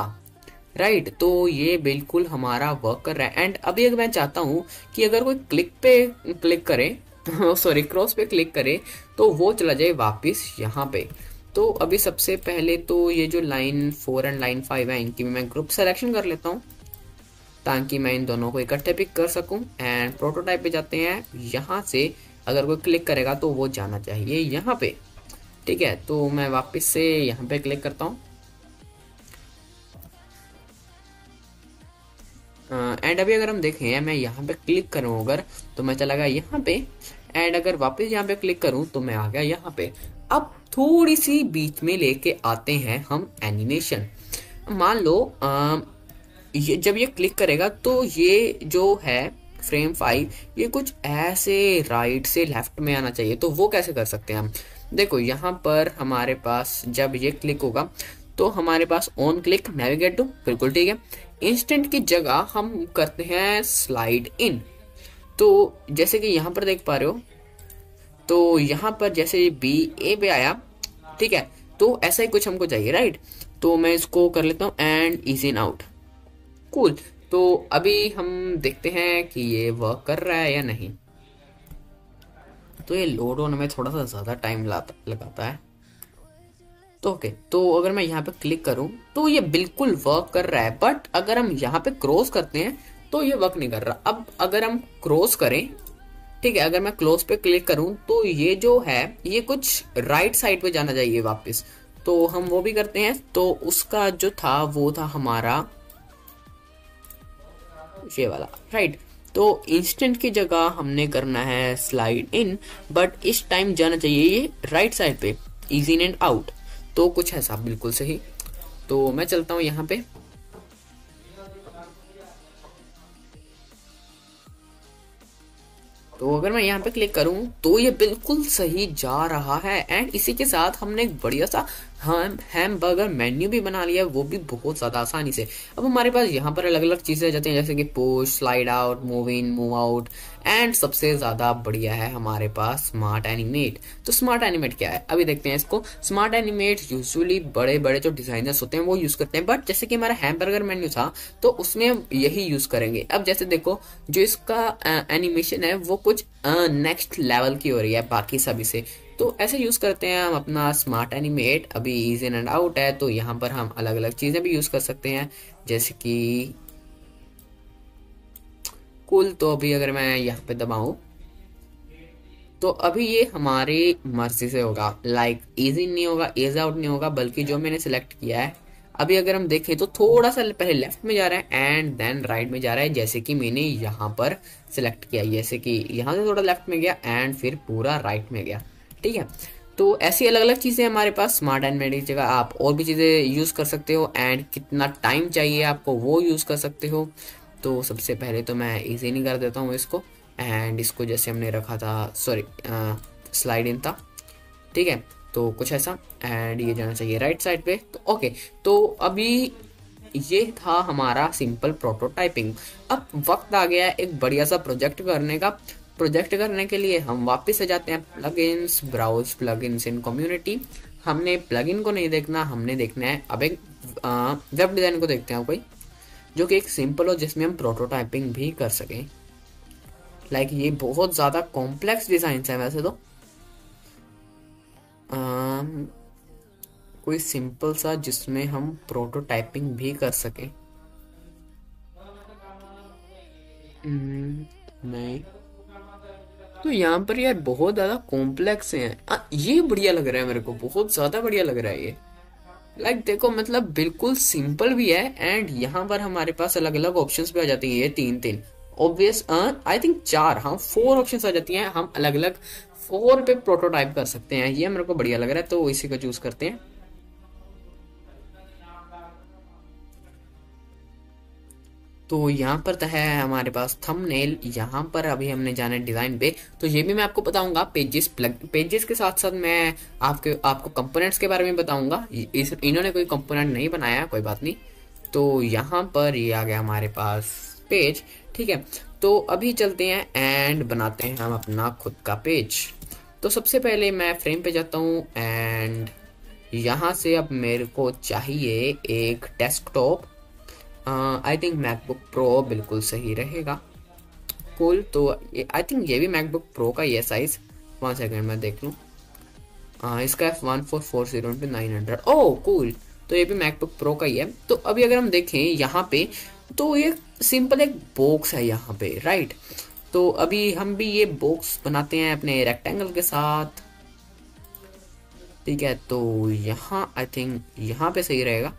राइट। तो ये बिल्कुल हमारा वर्क कर रहा है। एंड अभी अगर मैं चाहता हूँ कि अगर कोई क्लिक पे क्लिक करे सॉरी क्रॉस पे क्लिक करे तो वो चला जाए वापस यहाँ पे। तो अभी सबसे पहले तो ये जो line four and line five है इनकी मैं ग्रुप सेलेक्शन कर लेता हूँ ताकि मैं इन दोनों को इकट्ठे पिक कर सकूँ। एंड प्रोटोटाइप पे जाते हैं, यहाँ से अगर कोई क्लिक करेगा तो वो जाना चाहिए यहाँ पे, ठीक है। तो मैं वापस से यहाँ पे क्लिक करता हूँ एंड अभी अगर हम देखें मैं यहाँ पे क्लिक करूँ अगर तो मैं चला गया यहाँ पे, एंड अगर वापस यहाँ पे क्लिक करूँ तो मैं आ गया यहाँ पे। अब थोड़ी सी बीच में लेके आते हैं हम एनिमेशन। मान लो आ, ये जब ये क्लिक करेगा तो ये जो है फ्रेम फाइव ये कुछ ऐसे राइट से लेफ्ट में आना चाहिए। तो वो कैसे कर सकते हैं हम? देखो यहाँ पर हमारे पास जब ये क्लिक होगा तो हमारे पास ऑन क्लिक नेविगेट टू, बिल्कुल ठीक है। इंस्टेंट की जगह हम करते हैं स्लाइड इन। तो जैसे कि यहाँ पर देख पा रहे हो, तो यहाँ पर जैसे बी ए पे आया, ठीक है, तो ऐसा ही कुछ हमको चाहिए राइट। तो मैं इसको कर लेता हूँ and ease in out, cool. तो अभी हम देखते हैं कि ये वर्क कर रहा है या नहीं। तो ये लोड होने में थोड़ा सा ज़्यादा टाइम लगाता है। तो ओके, तो अगर मैं यहाँ पे क्लिक करूँ तो ये बिल्कुल वर्क कर रहा है, बट अगर हम यहाँ पे क्रॉस करते हैं तो ये वर्क नहीं कर रहा। अब अगर हम क्रॉस करें, ठीक है, अगर मैं क्लोज पे क्लिक करूँ तो ये जो है ये कुछ राइट साइड पे जाना चाहिए वापस। तो हम वो भी करते हैं। तो उसका जो था वो था हमारा ये वाला राइट। तो इंस्टेंट की जगह हमने करना है स्लाइड इन, बट इस टाइम जाना चाहिए ये राइट साइड पे, इज इन एंड आउट। तो कुछ ऐसा बिल्कुल सही। तो मैं चलता हूँ यहाँ पे। तो अगर मैं यहाँ पे क्लिक करूँ तो ये बिल्कुल सही जा रहा है। एंड इसी के साथ हमने एक बढ़िया सा हैम हैमबर्गर मेन्यू भी बना लिया है, वो भी बहुत ज़्यादा आसानी से। अब हमारे पास यहाँ पर अलग अलग चीज़ें आ जाती हैं, जैसे कि push, slide out, move in, move out, and सबसे ज़्यादा बढ़िया है हमारे पास स्मार्ट एनिमेट। तो स्मार्ट एनिमेट क्या है अभी देखते हैं इसको। स्मार्ट एनिमेट यूजुअली बड़े बड़े जो डिज़ाइनर्स होते हैं वो यूज़ करते हैं, बट जैसे कि हमारा हैमबर्गर मेन्यू था तो उसमें यही यूज़ करेंगे। अब जैसे देखो जो इसका एनिमेशन है वो कुछ नेक्स्ट लेवल की हो रही है बाकी सभी से। तो ऐसे यूज़ करते हैं हम अपना स्मार्ट एनिमेट। अभी इज इन एंड आउट है तो यहाँ पर हम अलग अलग चीज़ें भी यूज़ कर सकते हैं, जैसे कि कूल। तो अभी अगर मैं यहाँ पे दबाऊँ तो अभी ये हमारी मर्जी से होगा, लाइक इज इन नहीं होगा, इज आउट नहीं होगा, बल्कि जो मैंने सिलेक्ट किया है। अभी अगर हम देखें तो थोड़ा सा पहले लेफ्ट में जा रहा है एंड देन राइट में जा रहा है, जैसे कि मैंने यहाँ पर सिलेक्ट किया, जैसे कि यहाँ से थोड़ा लेफ्ट में गया एंड फिर पूरा राइट में गया, ठीक है। तो ऐसी अलग अलग चीज़ें हमारे पास स्मार्ट एनिमेट की जगह आप और भी चीज़ें यूज़ कर सकते हो, एंड कितना टाइम चाहिए आपको वो यूज़ कर सकते हो। तो सबसे पहले तो मैं इजी नहीं कर देता हूँ इसको, एंड इसको जैसे हमने रखा था, सॉरी स्लाइड इन था, ठीक है, तो कुछ ऐसा, एंड ये जाना चाहिए राइट साइड पे। तो ओके, तो अभी ये था हमारा सिंपल प्रोटोटाइपिंग। अब वक्त आ गया है एक बढ़िया सा प्रोजेक्ट करने का। प्रोजेक्ट करने के लिए हम वापस से जाते हैं plugins, browse plugins in community. हमने प्लगइन को नहीं देखना, हमने देखना है अब एक वेब डिज़ाइन को देखते हैं कोई जो कि एक सिंपल हो जिसमें हम प्रोटोटाइपिंग भी कर सकें। लाइक ये बहुत ज़्यादा कॉम्प्लेक्स डिज़ाइंस हैं वैसे तो। Um, कोई सिंपल सा जिसमें हम प्रोटोटाइपिंग भी कर सकें। um, नहीं तो यहाँ पर यार बहुत ज़्यादा कॉम्प्लेक्स हैं। आ, ये बढ़िया लग रहा है मेरे को, बहुत ज़्यादा बढ़िया लग रहा है ये। लाइक like, देखो मतलब बिल्कुल सिंपल भी है, एंड यहाँ पर हमारे पास अलग अलग ऑप्शंस भी आ जाती हैं। ये तीन तीन ऑब्वियस आई थिंक चार, हाँ फोर ऑप्शंस आ जाती हैं। हम अलग अलग फोर पे प्रोटोटाइप कर सकते हैं, ये मेरे को बढ़िया लग रहा है, तो इसी को चूज करते हैं। तो यहाँ पर तो है हमारे पास थंबनेल। यहाँ पर अभी हमने जाना है डिज़ाइन पे, तो ये भी मैं आपको बताऊंगा। पेजेस प्लग पेजेस के साथ साथ मैं आपके आपको कंपोनेंट्स के बारे में बताऊंगा। इस इन्होंने कोई कंपोनेंट नहीं बनाया, कोई बात नहीं। तो यहाँ पर ये आ गया हमारे पास पेज, ठीक है। तो अभी चलते हैं एंड बनाते हैं हम अपना खुद का पेज। तो सबसे पहले मैं फ्रेम पे जाता हूँ एंड यहाँ से अब मेरे को चाहिए एक desktop. I think मैकबुक प्रो बिल्कुल सही रहेगा, कूल। तो आई थिंक ये भी मैकबुक प्रो का ये साइज़, वन सेकेंड मैं देख लूँ। uh, इसका F one four four zero nine hundred O cool. तो ये भी मैकबुक प्रो का ही है। तो अभी अगर हम देखें यहाँ पे तो ये सिंपल एक बॉक्स है यहाँ पे राइट। तो अभी हम भी ये बॉक्स बनाते हैं अपने रेक्टेंगल के साथ, ठीक है। तो यहाँ आई थिंक यहाँ पे सही रहेगा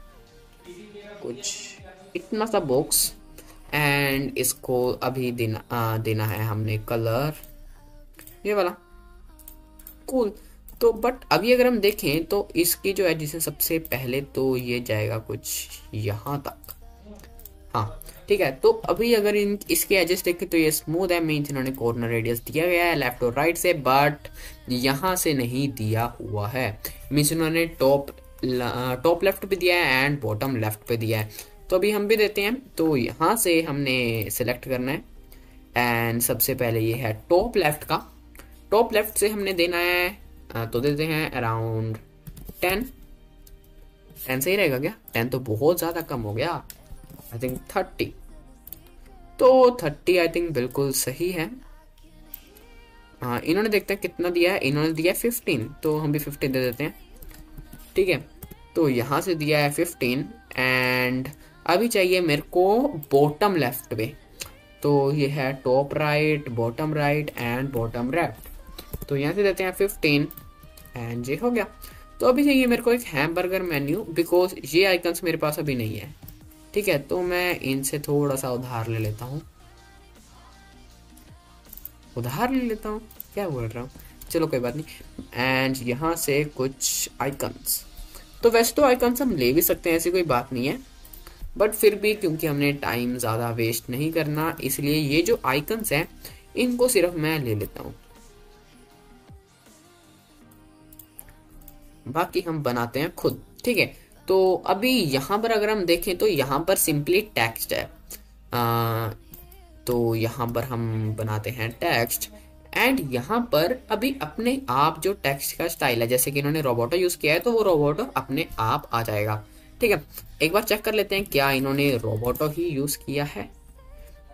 कुछ इतना सा बॉक्स। एंड इसको अभी देना आ, देना है हमने कलर ये वाला कूल। तो बट अभी अगर हम देखें तो इसकी जो एडिशन सबसे पहले तो ये जाएगा कुछ यहाँ तक, हाँ ठीक है। तो अभी अगर इन इसके एजेस देखें तो ये स्मूथ है, मीन्स इन्होंने कॉर्नर रेडियस दिया गया है लेफ्ट और राइट से, बट यहाँ से नहीं दिया हुआ है, मीन्स इन्होंने टॉप टॉप लेफ्ट पे दिया है एंड बॉटम लेफ्ट पे दिया है। तो अभी हम भी देते हैं, तो यहाँ से हमने सिलेक्ट करना है एंड सबसे पहले ये है टॉप लेफ्ट का, टॉप लेफ्ट से हमने देना है तो देते हैं अराउंड टेन, टेन से ही रहेगा क्या, टेन तो बहुत ज़्यादा कम हो गया, आई थिंक थर्टी, तो थर्टी आई थिंक बिल्कुल सही है। हाँ इन्होंने देखते हैं कितना दिया है, इन्होंने दिया है फिफ्टीन, तो हम भी फिफ्टीन दे देते हैं, ठीक है। तो यहाँ से दिया है फिफ्टीन एंड अभी चाहिए मेरे को बॉटम लेफ्ट पे, तो ये है top right bottom right and bottom left, तो यहाँ से देते हैं फिफ्टीन एंड ये हो गया। तो अभी चाहिए मेरे को एक हैमबर्गर मेन्यू, बिकॉज ये आइकन्स मेरे पास अभी नहीं है, ठीक है। तो मैं इनसे थोड़ा सा उधार ले लेता हूँ, उधार ले लेता हूँ क्या बोल रहा हूँ, चलो कोई बात नहीं। एंड यहाँ से कुछ आइकन्स, तो वैसे तो आइकन्स हम ले भी सकते हैं, ऐसी कोई बात नहीं है, बट फिर भी क्योंकि हमने टाइम ज़्यादा वेस्ट नहीं करना इसलिए ये जो आइकन्स हैं इनको सिर्फ मैं ले लेता हूँ, बाकी हम बनाते हैं खुद, ठीक है। तो अभी यहाँ पर अगर हम देखें तो यहाँ पर सिंपली टेक्स्ट है, आ, तो यहाँ पर हम बनाते हैं टेक्स्ट एंड यहाँ पर अभी अपने आप जो टेक्स्ट का स्टाइल है, जैसे कि इन्होंने रोबोटो यूज़ किया है तो वो रोबोटो अपने आप आ जाएगा, ठीक है। एक बार चेक कर लेते हैं क्या इन्होंने रोबोटो ही यूज़ किया है।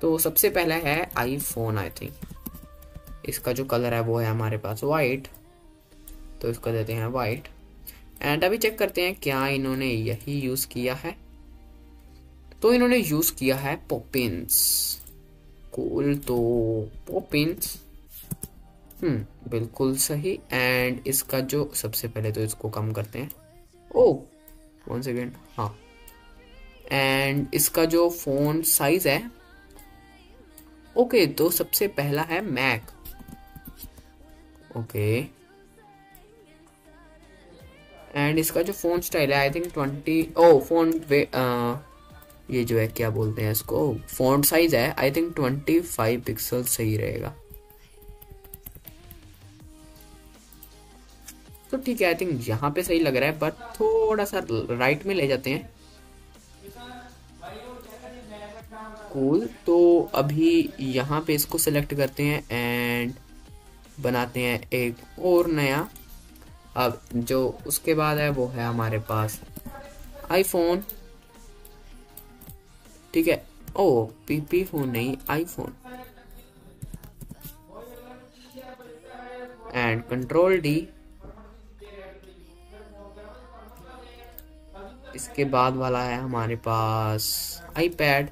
तो सबसे पहला है आईफोन, आई थिंक इसका जो कलर है वो है हमारे पास वाइट, तो इसको देते हैं वाइट एंड अभी चेक करते हैं क्या इन्होंने यही यूज़ किया है। तो इन्होंने यूज़ किया है पॉपिंस, कूल, तो पॉपिंस हम्म बिल्कुल सही। एंड इसका जो सबसे पहले तो इसको कम करते हैं, ओ वन सेकेंड, हाँ एंड इसका जो फ़ॉन्ट साइज़ है ओके, तो सबसे पहला है मैक, ओके एंड इसका जो फ़ॉन्ट स्टाइल है I think twenty, oh font ये जो है क्या बोलते हैं इसको, फ़ॉन्ट साइज़ है I think twenty five pixel सही रहेगा, तो ठीक है आई थिंक यहाँ पे सही लग रहा है, बट थोड़ा सा राइट में ले जाते हैं, कूल। तो अभी यहाँ पे इसको सेलेक्ट करते हैं एंड बनाते हैं एक और नया। अब जो उसके बाद है वो है हमारे पास आईफोन, ठीक है, ओ पीपी फोन नहीं आईफोन एंड कंट्रोल डी। इसके बाद वाला है हमारे पास आईपैड,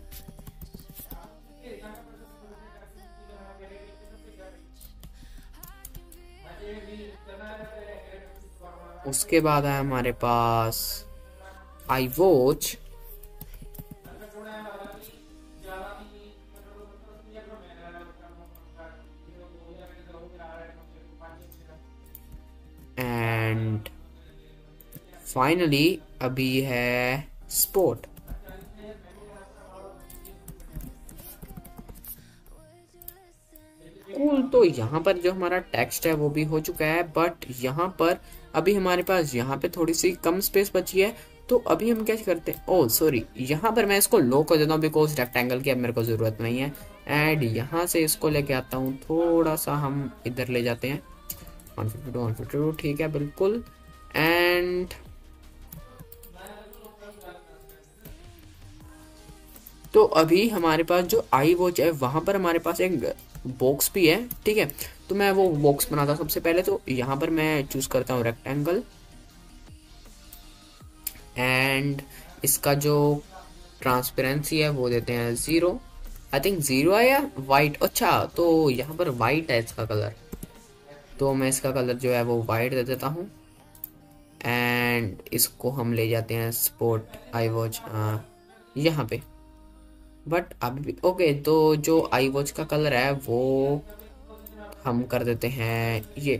उसके बाद है हमारे पास आई वॉच, एंड फाइनली अभी है स्पोर्ट। कूल, तो यहाँ पर जो हमारा टेक्स्ट है वो भी हो चुका है, बट यहाँ पर अभी हमारे पास यहाँ पे थोड़ी सी कम स्पेस बची है, तो अभी हम क्या करते हैं, ओह सॉरी यहाँ पर मैं इसको लो कर देता हूँ बिकॉज रेक्टेंगल की अब मेरे को ज़रूरत नहीं है। एंड यहाँ से इसको लेके आता हूँ, थोड़ा सा हम इधर ले जाते हैं one fifty two one fifty two, ठीक है बिल्कुल। एंड तो अभी हमारे पास जो आई वॉच है वहाँ पर हमारे पास एक बॉक्स भी है, ठीक है। तो मैं वो बॉक्स बनाता हूँ सबसे पहले, तो यहाँ पर मैं चूज़ करता हूँ रेक्टेंगल एंड इसका जो ट्रांसपेरेंसी है वो देते हैं ज़ीरो, आई थिंक ज़ीरो है या वाइट, अच्छा तो यहाँ पर वाइट है इसका कलर, तो मैं इसका कलर जो है वो वाइट दे देता हूँ एंड इसको हम ले जाते हैं स्पोर्ट आई वॉच यहाँ पे बट अभी ओके। तो जो आई वॉच का कलर है वो हम कर देते हैं ये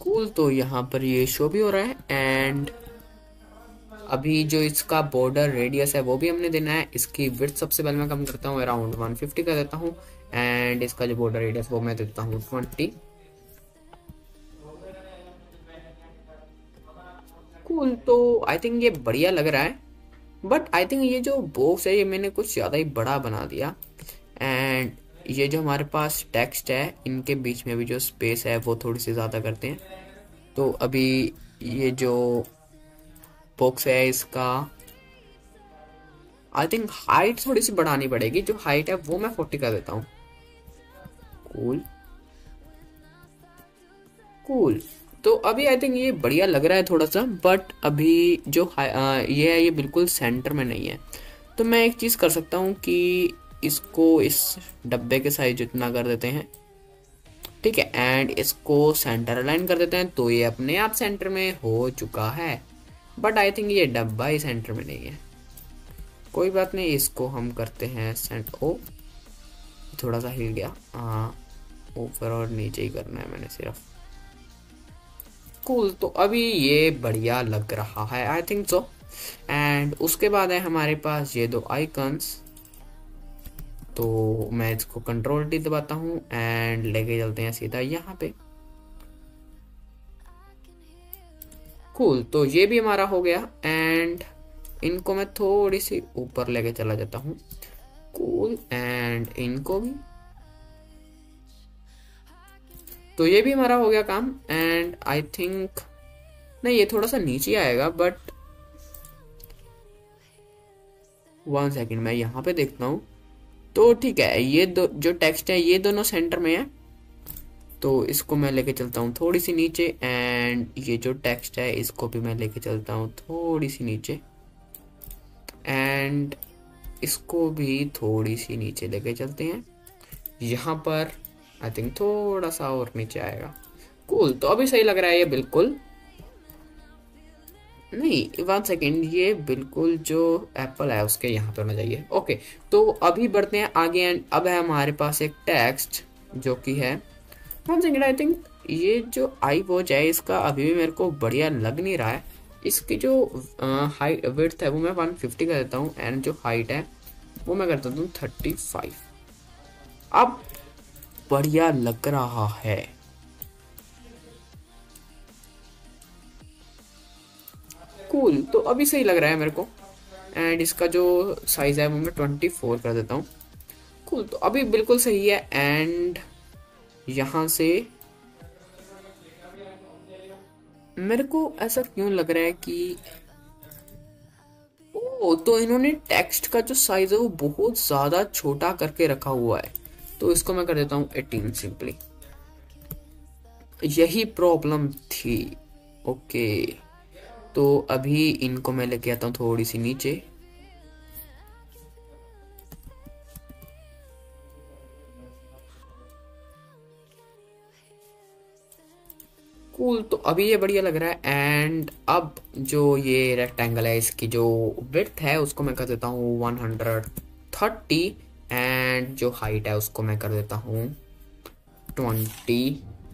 कूल। तो यहाँ पर ये शो भी हो रहा है एंड अभी जो इसका बॉर्डर रेडियस है वो भी हमने देना है। इसकी विड्थ सबसे पहले मैं कम करता हूँ, अराउंड वन फिफ्टी कर देता हूँ एंड इसका जो बॉर्डर रेडियस वो मैं देता हूँ ट्वेंटी। कूल, तो आई थिंक ये बढ़िया लग रहा है बट आई थिंक ये जो बॉक्स है ये मैंने कुछ ज़्यादा ही बड़ा बना दिया। एंड ये जो हमारे पास टेक्स्ट है इनके बीच में भी जो स्पेस है वो थोड़ी सी ज़्यादा करते हैं। तो अभी ये जो बॉक्स है इसका आई थिंक हाइट थोड़ी सी बढ़ानी पड़ेगी। जो हाइट है वो मैं फोर्टी कर देता हूँ। कूल कूल, तो अभी आई थिंक ये बढ़िया लग रहा है थोड़ा सा, बट अभी जो आ, ये है ये बिल्कुल सेंटर में नहीं है। तो मैं एक चीज़ कर सकता हूँ कि इसको इस डब्बे के साइज जितना कर देते हैं, ठीक है, एंड इसको सेंटर अलाइन कर देते हैं। तो ये अपने आप सेंटर में हो चुका है बट आई थिंक ये डब्बा ही सेंटर में नहीं है। कोई बात नहीं, इसको हम करते हैं सेंटर। ओ थोड़ा सा हिल गया, हाँ ऊपर और नीचे ही करना है मैंने सिर्फ। कूल, तो अभी ये बढ़िया लग रहा है आई थिंक सो। एंड उसके बाद है हमारे पास ये दो आइकन्स। तो मैं इसको कंट्रोल टी दबाता हूँ एंड लेके चलते हैं सीधा यहाँ पे। कूल, तो ये भी हमारा हो गया एंड इनको मैं थोड़ी सी ऊपर लेके चला जाता हूँ। कूल, एंड इनको भी, तो ये भी हमारा हो गया काम। एंड आई थिंक नहीं, ये थोड़ा सा नीचे आएगा बट वन सेकेंड मैं यहाँ पे देखता हूँ। तो ठीक है, ये दो जो टेक्स्ट है ये दोनों सेंटर में है तो इसको मैं लेके चलता हूँ थोड़ी सी नीचे। एंड ये जो टेक्स्ट है इसको भी मैं लेके चलता हूँ थोड़ी सी नीचे एंड इसको भी थोड़ी सी नीचे लेके चलते हैं। यहाँ पर आई थिंक थोड़ा सा और नीचे आएगा। कूल, तो अभी सही लग रहा है ये बिल्कुल। नहीं वन सेकेंड, ये बिल्कुल जो एप्पल है उसके यहाँ पे होना चाहिए। ओके, तो अभी बढ़ते हैं आगे। एंड अब है हमारे पास एक टेक्स्ट जो कि है वन सेकेंड। आई थिंक ये जो आई वॉच है इसका अभी भी मेरे को बढ़िया लग नहीं रहा है। इसकी जो हाइट विड्थ है वो मैं वन फिफ्टी कर देता हूँ एंड जो हाइट है वो मैं कर देता हूँ थर्टी फाइव। अब बढ़िया लग रहा है। कूल, तो अभी सही लग रहा है मेरे को। एंड इसका जो साइज है वो मैं ट्वेंटी फोर कर देता हूँ। कूल, तो अभी बिल्कुल सही है। एंड यहाँ से मेरे को ऐसा क्यों लग रहा है कि ओ तो इन्होंने टेक्स्ट का जो साइज है वो बहुत ज्यादा छोटा करके रखा हुआ है। तो इसको मैं कर देता हूँ एटीन सिंपली। यही प्रॉब्लम थी। ओके, तो अभी इनको मैं लेके आता हूँ थोड़ी सी नीचे। कूल, तो अभी ये बढ़िया लग रहा है। एंड अब जो ये रेक्टेंगल है इसकी जो विड्थ है उसको मैं कर देता हूँ वन हंड्रेड थर्टी एंड जो हाइट है उसको मैं कर देता हूँ ट्वेंटी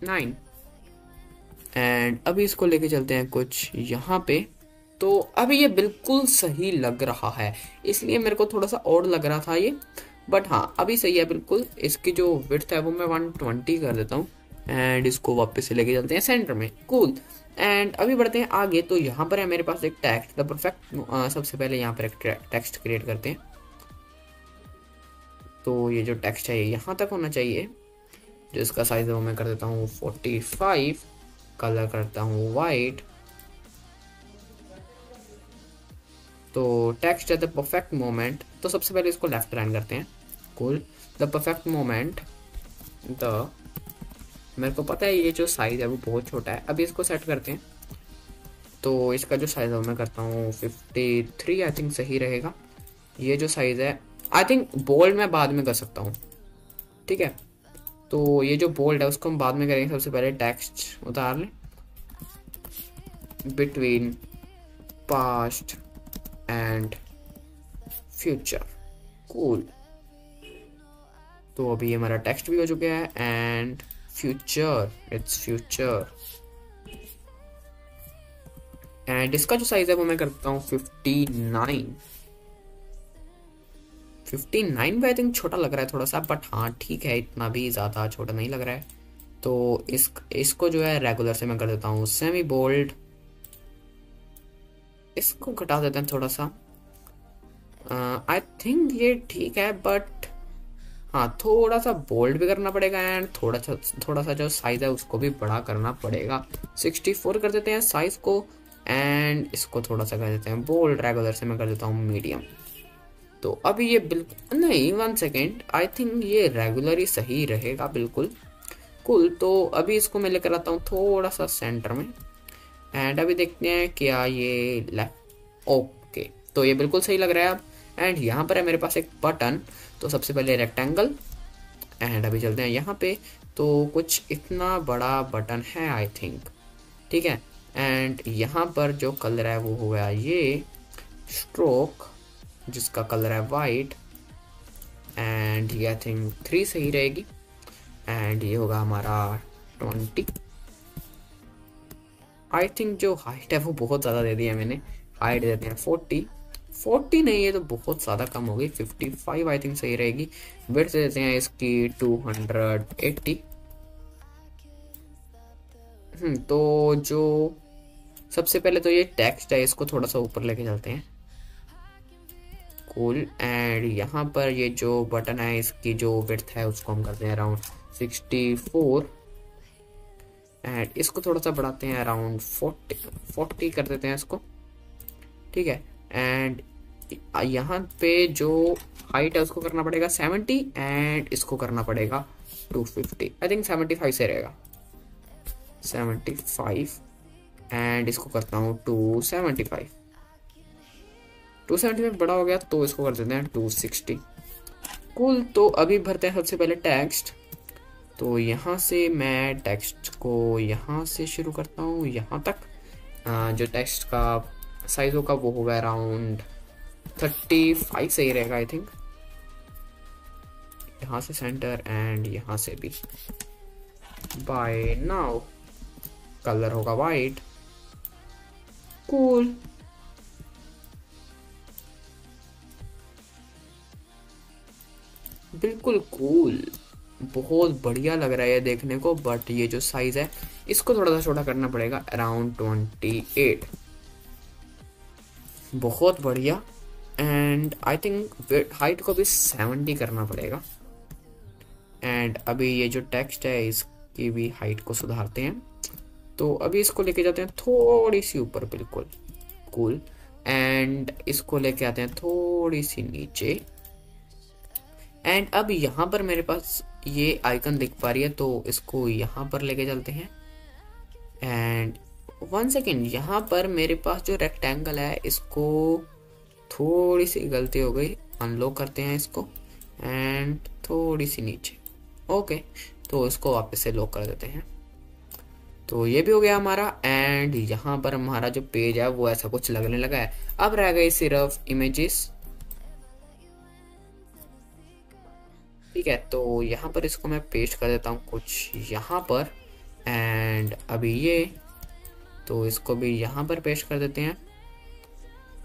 नाइन। एंड अभी इसको लेके चलते हैं कुछ यहाँ पे। तो अभी ये बिल्कुल सही लग रहा है, इसलिए मेरे को थोड़ा सा और लग रहा था ये, बट हाँ अभी सही है बिल्कुल। इसकी जो विड्थ है वो मैं वन ट्वेंटी कर देता हूँ एंड इसको वापस से लेके चलते हैं सेंटर में। कूल, एंड अभी बढ़ते हैं आगे। तो यहाँ पर है मेरे पास एक टेक्स्ट द परफेक्ट। सबसे पहले यहाँ पर एक टेक्स्ट क्रिएट करते हैं। तो ये जो टेक्स्ट है ये यहाँ तक होना चाहिए। जो इसका साइज है वो मैं कर देता हूँ फोर्टी फाइव, कलर करता हूँ वाइट। तो टेक्स्ट है द परफेक्ट मोमेंट। तो सबसे पहले इसको लेफ्ट अलाइन करते हैं। Cool, the perfect moment the, मेरे को पता है ये जो साइज है वो बहुत छोटा है। अभी इसको सेट करते हैं। तो इसका जो साइज है वो मैं करता हूँ फिफ्टी थ्री, आई थिंक सही रहेगा। ये जो साइज है आई थिंक बोल्ड मैं बाद में कर सकता हूँ, ठीक है। तो ये जो बोल्ड है उसको हम बाद में करेंगे, सबसे पहले टेक्स्ट उतार लें। Between past and future, cool. तो अभी हमारा टेक्स्ट भी हो चुका है and future, it's future. And इसका जो साइज है वो मैं करता हूँ fifty nine fifty nine. I think छोटा लग रहा है थोड़ा सा, बट हाँ ठीक है, इतना भी ज़्यादा छोटा नहीं लग रहा है। तो इस इसको जो है रेगुलर से मैं कर देता हूँ सेमी बोल्ड। इसको घटा देते हैं थोड़ा सा, आई थिंक ये ठीक है, बट हाँ थोड़ा सा बोल्ड भी करना पड़ेगा एंड थोड़ा सा थोड़ा सा जो साइज है उसको भी बड़ा करना पड़ेगा। सिक्सटी फोर कर देते हैं साइज को एंड इसको थोड़ा सा कर देते हैं बोल्ड। रेगुलर से मैं कर देता हूँ मीडियम। तो अभी ये बिल्कुल नहीं, वन सेकेंड, आई थिंक ये रेगुलर ही सही रहेगा, बिल्कुल कूल। तो अभी इसको मैं लेकर आता हूँ थोड़ा सा सेंटर में एंड अभी देखते हैं क्या ये लेफ्ट, ओके। तो ये बिल्कुल सही लग रहा है अब। एंड यहाँ पर है मेरे पास एक बटन, तो सबसे पहले रेक्टेंगल एंड अभी चलते हैं यहाँ पे। तो कुछ इतना बड़ा बटन है आई थिंक, ठीक है। एंड यहाँ पर जो कलर है वो हुआ ये स्ट्रोक, जिसका कलर है वाइट एंड ये आई थिंक थ्री सही रहेगी। एंड ये होगा हमारा ट्वेंटी। आई थिंक जो हाइट है वो बहुत ज़्यादा दे दी है मैंने, हाइट देते हैं फोर्टी फोर्टी, नहीं है तो बहुत ज़्यादा कम होगी, फिफ्टी फाइव आई थिंक सही रहेगी। विड्थ देते हैं इसकी टू हंड्रेड एट्टी। हम्म तो जो सबसे पहले तो ये टेक्स्ट है, इसको थोड़ा सा ऊपर लेके चलते हैं, कूल। एंड यहाँ पर ये जो बटन है इसकी जो विड्थ है उसको हम करते हैं अराउंड सिक्सटी फोर एंड इसको थोड़ा सा बढ़ाते हैं अराउंड फोर्टी फोर्टी कर देते हैं इसको, ठीक है। एंड यहाँ पे जो हाइट है उसको करना पड़ेगा सेवेंटी एंड इसको करना पड़ेगा two fifty. I think seventy five से रहेगा, सेवेंटी फाइव एंड इसको करता हूँ two seventy five. Two seventy five बड़ा हो गया तो इसको कर देते हैं टू सिक्सटी, कूल। तो अभी भरते हैं सबसे पहले टेक्स्ट। तो यहाँ से मैं टेक्स्ट को यहाँ से शुरू करता हूँ यहाँ तक। जो टेक्स्ट का साइज होगा वो होगा अराउंड थर्टी फाइव सही रहेगा आई थिंक। यहाँ से सेंटर एंड यहाँ से भी। बाय नाउ कलर होगा वाइट, कूल। बिल्कुल कूल, बहुत बढ़िया लग रहा है देखने को, बट ये जो साइज है इसको थोड़ा सा छोटा करना पड़ेगा अराउंड ट्वेंटी एट। बहुत बढ़िया। एंड आई थिंक हाइट को भी सेवेंटी करना पड़ेगा। एंड अभी ये जो टेक्स्ट है इसकी भी हाइट को सुधारते हैं। तो अभी इसको लेके जाते हैं थोड़ी सी ऊपर, बिल्कुल कूल। एंड इसको लेके आते हैं थोड़ी सी नीचे। एंड अब यहाँ पर मेरे पास ये आइकन दिख पा रही है, तो इसको यहाँ पर लेके चलते हैं। एंड वन सेकेंड, यहाँ पर मेरे पास जो रेक्टेंगल है इसको थोड़ी सी गलती हो गई, अनलॉक करते हैं इसको एंड थोड़ी सी नीचे, ओके। तो इसको वापस से लॉक कर देते हैं। तो ये भी हो गया हमारा। एंड यहाँ पर हमारा जो पेज है वो ऐसा कुछ लगने लगा है। अब रह गई सिर्फ इमेजेस, ठीक है। तो यहाँ पर इसको मैं पेस्ट कर देता हूँ कुछ यहाँ पर एंड अभी ये, तो इसको भी यहाँ पर पेस्ट कर देते हैं,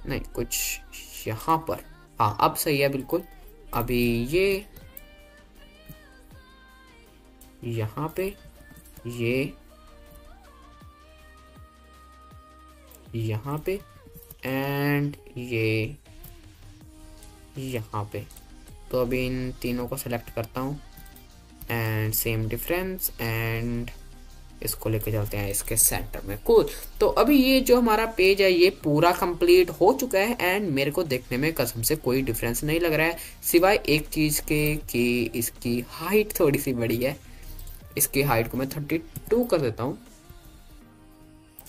नहीं कुछ यहाँ पर, हाँ अब सही है बिल्कुल। अभी ये यहाँ पे, ये यहाँ पे एंड ये यहाँ पे। तो अभी इन तीनों को सिलेक्ट करता हूँ एंड सेम डिफरेंस एंड इसको लेके चलते हैं इसके सेंटर में, कूल। तो अभी ये जो हमारा पेज है ये पूरा कंप्लीट हो चुका है एंड मेरे को देखने में कसम से कोई डिफरेंस नहीं लग रहा है, सिवाय एक चीज़ के कि इसकी हाइट थोड़ी सी बड़ी है। इसकी हाइट को मैं थर्टी टू कर देता हूँ,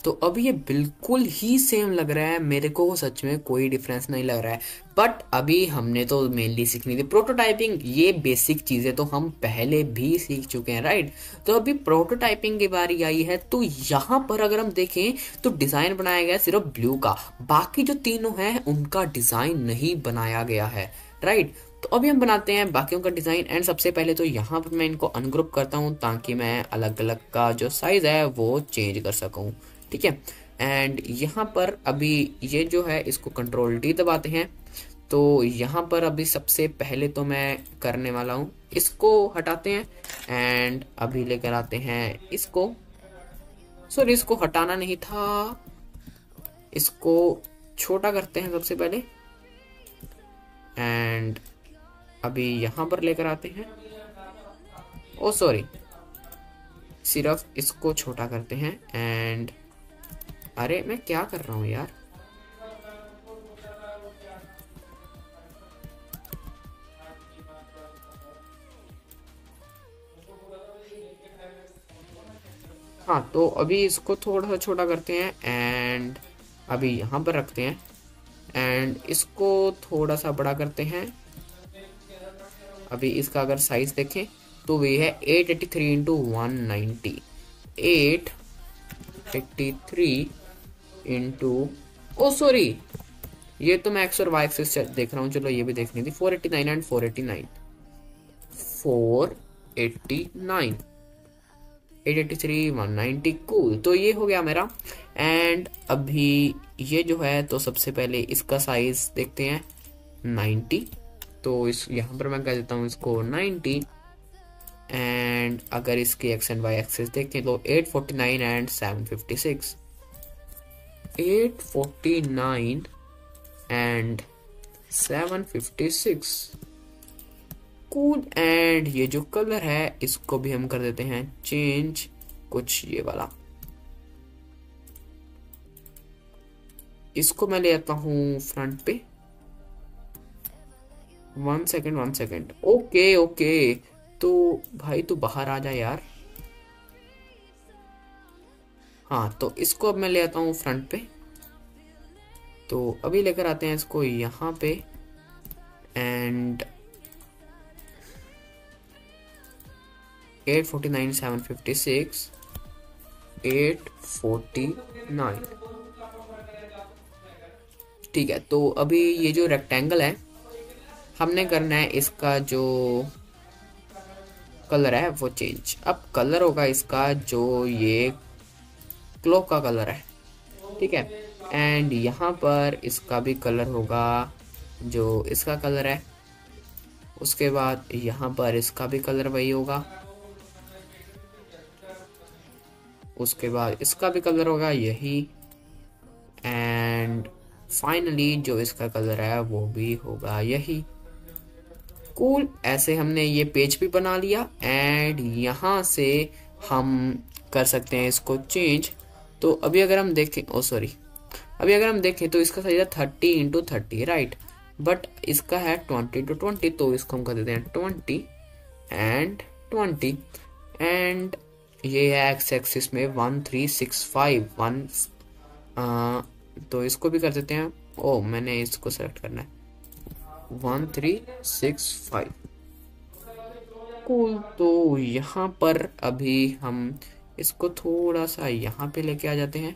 तो अब ये बिल्कुल ही सेम लग रहा है, मेरे को सच में कोई डिफरेंस नहीं लग रहा है। बट अभी हमने तो मेनली सीखनी थी प्रोटोटाइपिंग, ये बेसिक चीज़ें तो हम पहले भी सीख चुके हैं राइट। तो अभी प्रोटोटाइपिंग की बारी आई है। तो यहाँ पर अगर हम देखें तो डिज़ाइन बनाया गया सिर्फ ब्लू का, बाकी जो तीनों हैं उनका डिज़ाइन नहीं बनाया गया है राइट। तो अभी हम बनाते हैं बाकियों का डिज़ाइन। एंड सबसे पहले तो यहाँ पर मैं इनको अनग्रुप करता हूँ ताकि मैं अलग अलग का जो साइज़ है वो चेंज कर सकूँ, ठीक है। एंड यहाँ पर अभी ये जो है इसको कंट्रोल डी दबाते हैं। तो यहाँ पर अभी सबसे पहले तो मैं करने वाला हूँ इसको हटाते हैं एंड अभी लेकर आते हैं इसको, सॉरी इसको हटाना नहीं था, इसको छोटा करते हैं सबसे पहले एंड अभी यहाँ पर लेकर आते हैं। ओ सॉरी, सिर्फ इसको छोटा करते हैं एंड अरे मैं क्या कर रहा हूँ यार, हाँ। तो अभी इसको थोड़ा सा छोटा करते हैं एंड अभी यहाँ पर रखते हैं एंड इसको थोड़ा सा बड़ा करते हैं। अभी इसका अगर साइज देखें तो वे है eight eighty three into one ninety, eight eighty three into oh sorry ये तो मैं एक्स और वाई एक्सिस देख रहा हूँ, चलो ये भी देखनी थी, four eighty nine and four eighty nine, eight eighty three one ninety cool. तो ये हो गया मेरा। एंड अभी ये जो है तो सबसे पहले इसका साइज देखते हैं नाइन्टी, तो इस यहाँ पर मैं कह देता हूँ इसको नाइन्टी। एंड अगर इसकी एक्स एंड वाई एक्सेस देखें तो eight forty nine and seven fifty six, eight forty nine and seven fifty six cool. And ये जो कलर है इसको भी हम कर देते हैं चेंज, कुछ ये वाला इसको मैं ले आता हूँ फ्रंट पे, one second one second okay okay. तो भाई तू बाहर आ जा यार, हाँ। तो इसको अब मैं ले आता हूँ फ्रंट पे, तो अभी लेकर आते हैं इसको यहाँ पे and eight forty nine seven fifty six, eight forty nine ठीक है। तो अभी ये जो रेक्टेंगल है हमने करना है इसका जो कलर है वो चेंज। अब कलर होगा इसका जो ये क्लॉक का कलर है, ठीक है। एंड यहाँ पर इसका भी कलर होगा जो इसका कलर है, उसके बाद यहाँ पर इसका भी कलर वही होगा, उसके बाद इसका भी कलर होगा यही एंड फाइनली जो इसका कलर है वो भी होगा यही कूल cool, ऐसे हमने ये पेज भी बना लिया। एंड यहाँ से हम कर सकते हैं इसको चेंज। तो अभी अगर हम देखें ओ सॉरी अभी अगर हम देखें तो इसका साइज है thirty into thirty right, but इसका है ट्वेंटी इंटू ट्वेंटी, तो इसको हम कर देते हैं ट्वेंटी एंड ट्वेंटी। एंड ये है एक्स एक्सिस में one three six five, one ah, तो इसको भी कर देते हैं, ओ मैंने इसको सेलेक्ट करना है one three six five cool. तो यहाँ पर अभी हम इसको थोड़ा सा यहाँ पे लेके आ जाते हैं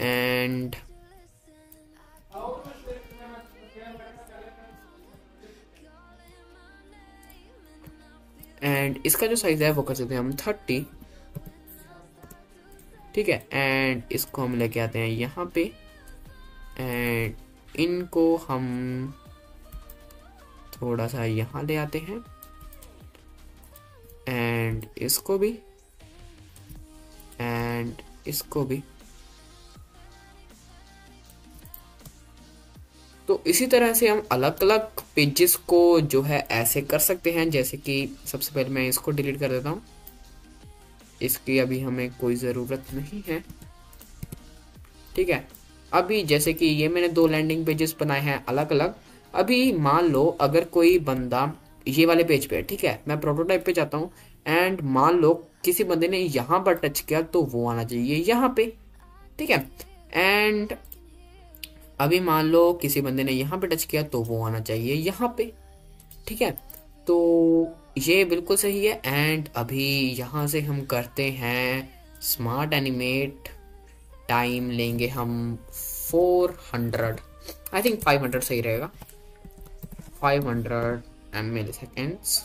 एंड एंड इसका जो साइज है वो कर देते हैं हम थर्टी, ठीक है। एंड इसको हम लेके आते हैं यहाँ पे एंड इनको हम थोड़ा सा यहाँ ले आते हैं एंड इसको भी एंड इसको भी। तो इसी तरह से हम अलग अलग पेजेस को जो है ऐसे कर सकते हैं। जैसे कि सबसे पहले मैं इसको डिलीट कर देता हूँ, इसकी अभी हमें कोई ज़रूरत नहीं है, ठीक है। अभी जैसे कि ये मैंने दो लैंडिंग पेजेस बनाए हैं अलग अलग। अभी मान लो अगर कोई बंदा ये वाले पेज पे है, ठीक है, मैं प्रोटोटाइप पे जाता हूँ एंड मान लो किसी बंदे ने यहाँ पर टच किया तो वो आना चाहिए यहाँ पे, ठीक है। एंड अभी मान लो किसी बंदे ने यहाँ पे टच किया तो वो आना चाहिए यहाँ पे, ठीक है। तो ये बिल्कुल सही है। एंड अभी यहाँ से हम करते हैं स्मार्ट एनिमेट। टाइम लेंगे हम four hundred, I think five hundred सही रहेगा, फाइव हंड्रेड मिलीसेकंड्स।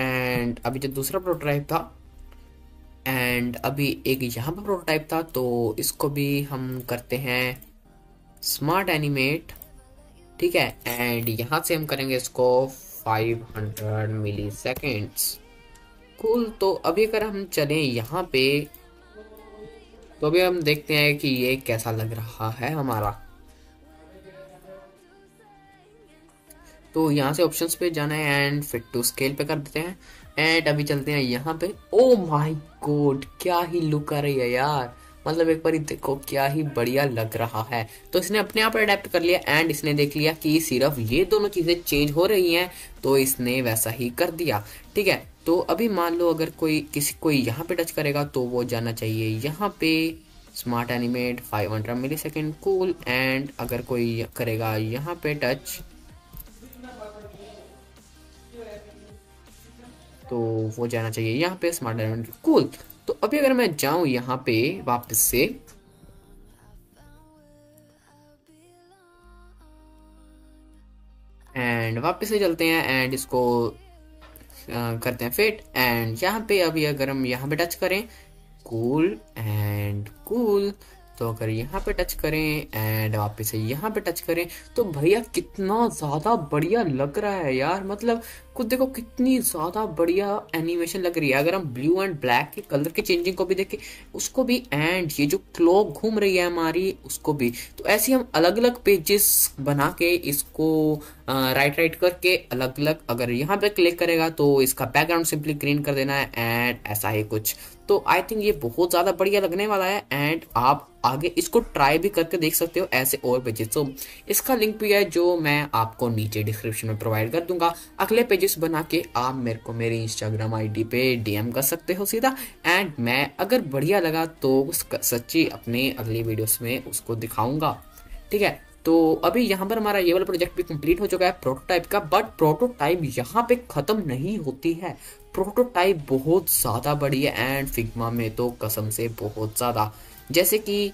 एंड अभी जो दूसरा प्रोटोटाइप था, एंड अभी एक यहाँ पर प्रोटोटाइप था, तो इसको भी हम करते हैं स्मार्ट एनिमेट, ठीक है। एंड यहाँ से हम करेंगे इसको फाइव हंड्रेड मिलीसेकंड्स। कूल। तो अभी अगर हम चलें यहाँ पे, तो अभी हम देखते हैं कि ये कैसा लग रहा है हमारा। तो यहाँ से ऑप्शंस पे जाना है एंड फिट टू स्केल पे कर देते हैं। एंड अभी चलते हैं यहाँ पे। ओ माय गॉड, क्या ही लुक आ रही है यार, मतलब एक बार देखो क्या ही बढ़िया लग रहा है। तो इसने अपने आप अडेप्ट कर लिया एंड इसने देख लिया कि सिर्फ ये दोनों चीजें चेंज हो रही हैं, तो इसने वैसा ही कर दिया, ठीक है। तो अभी मान लो अगर कोई किसी कोई यहाँ पे टच करेगा तो वो जाना चाहिए यहाँ पे smart animate five hundred millisecond. Cool. And अगर कोई करेगा यहाँ पे टच तो वो जाना चाहिए यहाँ पे स्मार्ट एनिमेट। कूल। तो अभी अगर मैं जाऊं यहाँ पे वापस से, एंड वापस से चलते हैं एंड इसको आ, करते हैं फिट। एंड यहाँ पे अभी अगर हम यहाँ पे टच करें, कूल एंड कूल। तो अगर यहाँ पे टच करें एंड वापस से यहाँ पे टच करें, तो भैया कितना ज़्यादा बढ़िया लग रहा है यार, मतलब कुछ देखो कितनी ज़्यादा बढ़िया एनिमेशन लग रही है। अगर हम ब्लू एंड ब्लैक के कलर की चेंजिंग को भी देखें, उसको भी, एंड ये जो क्लॉक घूम रही है हमारी उसको भी। तो ऐसे हम अलग अलग पेजेस बना के इसको राइट राइट करके अलग अलग, अगर यहाँ पे क्लिक करेगा तो इसका बैकग्राउंड सिंपली ग्रीन कर देना है एंड ऐसा ही कुछ। तो आई थिंक ये बहुत ज़्यादा बढ़िया लगने वाला है एंड आप आगे इसको ट्राई भी करके देख सकते हो ऐसे और पेजेस। तो इसका लिंक भी है जो मैं आपको नीचे डिस्क्रिप्शन में प्रोवाइड कर दूंगा। अगले पेजेस बना के आप मेरे को मेरी इंस्टाग्राम आईडी पे डीएम कर सकते हो सीधा, एंड मैं अगर बढ़िया लगा तो सच्ची अपने अगली वीडियोस में उसको दिखाऊंगा, ठीक है। तो अभी यहाँ पर हमारा ये वाला प्रोजेक्ट भी कंप्लीट हो चुका है प्रोटोटाइप का। बट प्रोटोटाइप यहाँ पे ख़त्म नहीं होती है, प्रोटोटाइप बहुत ज़्यादा बड़ी है एंड फिग्मा में तो कसम से बहुत ज़्यादा। जैसे कि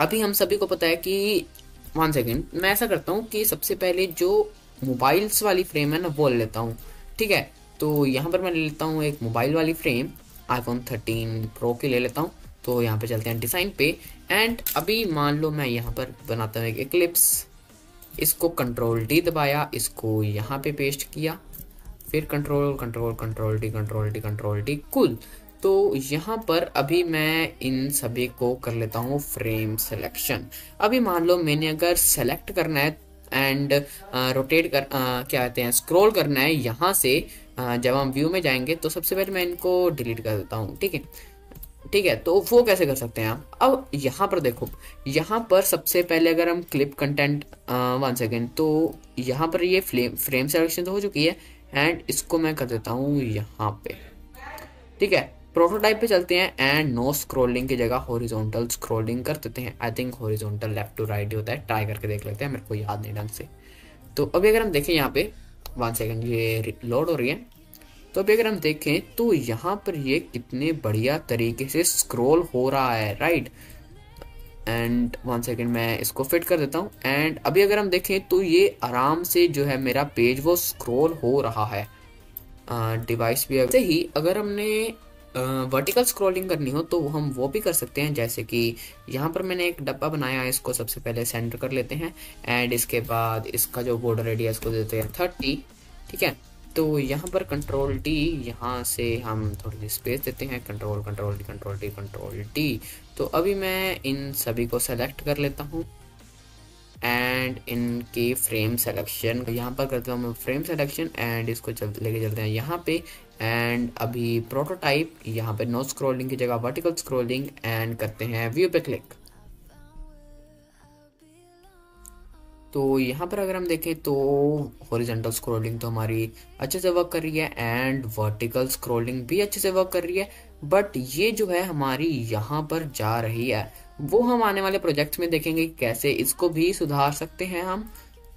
अभी हम सभी को पता है कि वन सेकेंड मैं ऐसा करता हूँ कि सबसे पहले जो मोबाइल्स वाली फ्रेम है ना वो लेता हूँ, ठीक है। तो यहाँ पर मैं ले लेता हूँ एक मोबाइल वाली फ्रेम, आईफोन थर्टीन प्रो की ले लेता हूँ। तो यहाँ पे चलते हैं डिज़ाइन पे एंड अभी मान लो मैं यहाँ पर बनाता हूँ एक एक्लिप्स। इसको कंट्रोल डी दबाया, इसको यहाँ पे पेस्ट किया, फिर control control control D control D control D. Cool. तो यहाँ पर अभी मैं इन सभी को कर लेता हूँ फ्रेम सिलेक्शन। अभी मान लो मैंने अगर सेलेक्ट करना है एंड रोटेट कर आ, क्या कहते हैं स्क्रॉल करना है यहाँ से। आ, जब हम व्यू में जाएंगे तो सबसे पहले मैं इनको डिलीट कर देता हूँ, ठीक है ठीक है। तो वो कैसे कर सकते हैं आप? अब यहाँ पर देखो, यहाँ पर सबसे पहले अगर हम क्लिप कंटेंट वन सेकेंड, तो यहाँ पर ये फ्रेम फ्रेम सिलेक्शन तो हो चुकी है एंड इसको मैं कर देता हूँ यहाँ पे, ठीक है। प्रोटोटाइप पे चलते हैं एंड नो स्क्रॉलिंग की जगह हॉरिजॉन्टल स्क्रॉलिंग कर देते हैं। I think horizontal left to right ही होता है, ट्राई करके देख लेते हैं, मेरे को याद नहीं ढंग से। तो अभी अगर हम देखें यहाँ पे वन सेकेंड, ये लोड हो रही है। तो अभी अगर हम देखें तो यहाँ पर ये कितने बढ़िया तरीके से स्क्रॉल हो रहा है, राइट। एंड वन सेकेंड मैं इसको फिट कर देता हूँ एंड अभी अगर हम देखें तो ये आराम से जो है मेरा पेज वो स्क्रॉल हो रहा है। डिवाइस भी ऐसे ही अगर हमने वर्टिकल स्क्रॉलिंग करनी हो तो हम वो भी कर सकते हैं। जैसे कि यहाँ पर मैंने एक डब्बा बनाया है, इसको सबसे पहले सेंटर कर लेते हैं एंड इसके बाद इसका जो बॉर्डर रेडियस को देते हैं थर्टी, ठीक है। तो यहाँ पर कंट्रोल डी, यहाँ से हम थोड़ी सी स्पेस देते हैं, control control D control D control D. तो अभी मैं इन सभी को सेलेक्ट कर लेता हूँ एंड इनकी फ्रेम सेलेक्शन यहाँ पर करता हूँ मैं फ्रेम सेलेक्शन एंड इसको चल लेके चलते हैं यहाँ पे। एंड अभी प्रोटोटाइप यहाँ पे नो स्क्रॉलिंग की जगह वर्टिकल स्क्रॉलिंग एंड करते हैं व्यू पे क्लिक। तो यहाँ पर अगर हम देखें तो हॉरिजॉन्टल स्क्रॉलिंग तो हमारी अच्छे से वर्क कर रही है एंड वर्टिकल स्क्रॉलिंग भी अच्छे से वर्क कर रही है। बट ये जो है हमारी यहाँ पर जा रही है, वो हम आने वाले प्रोजेक्ट्स में देखेंगे कैसे इसको भी सुधार सकते हैं हम।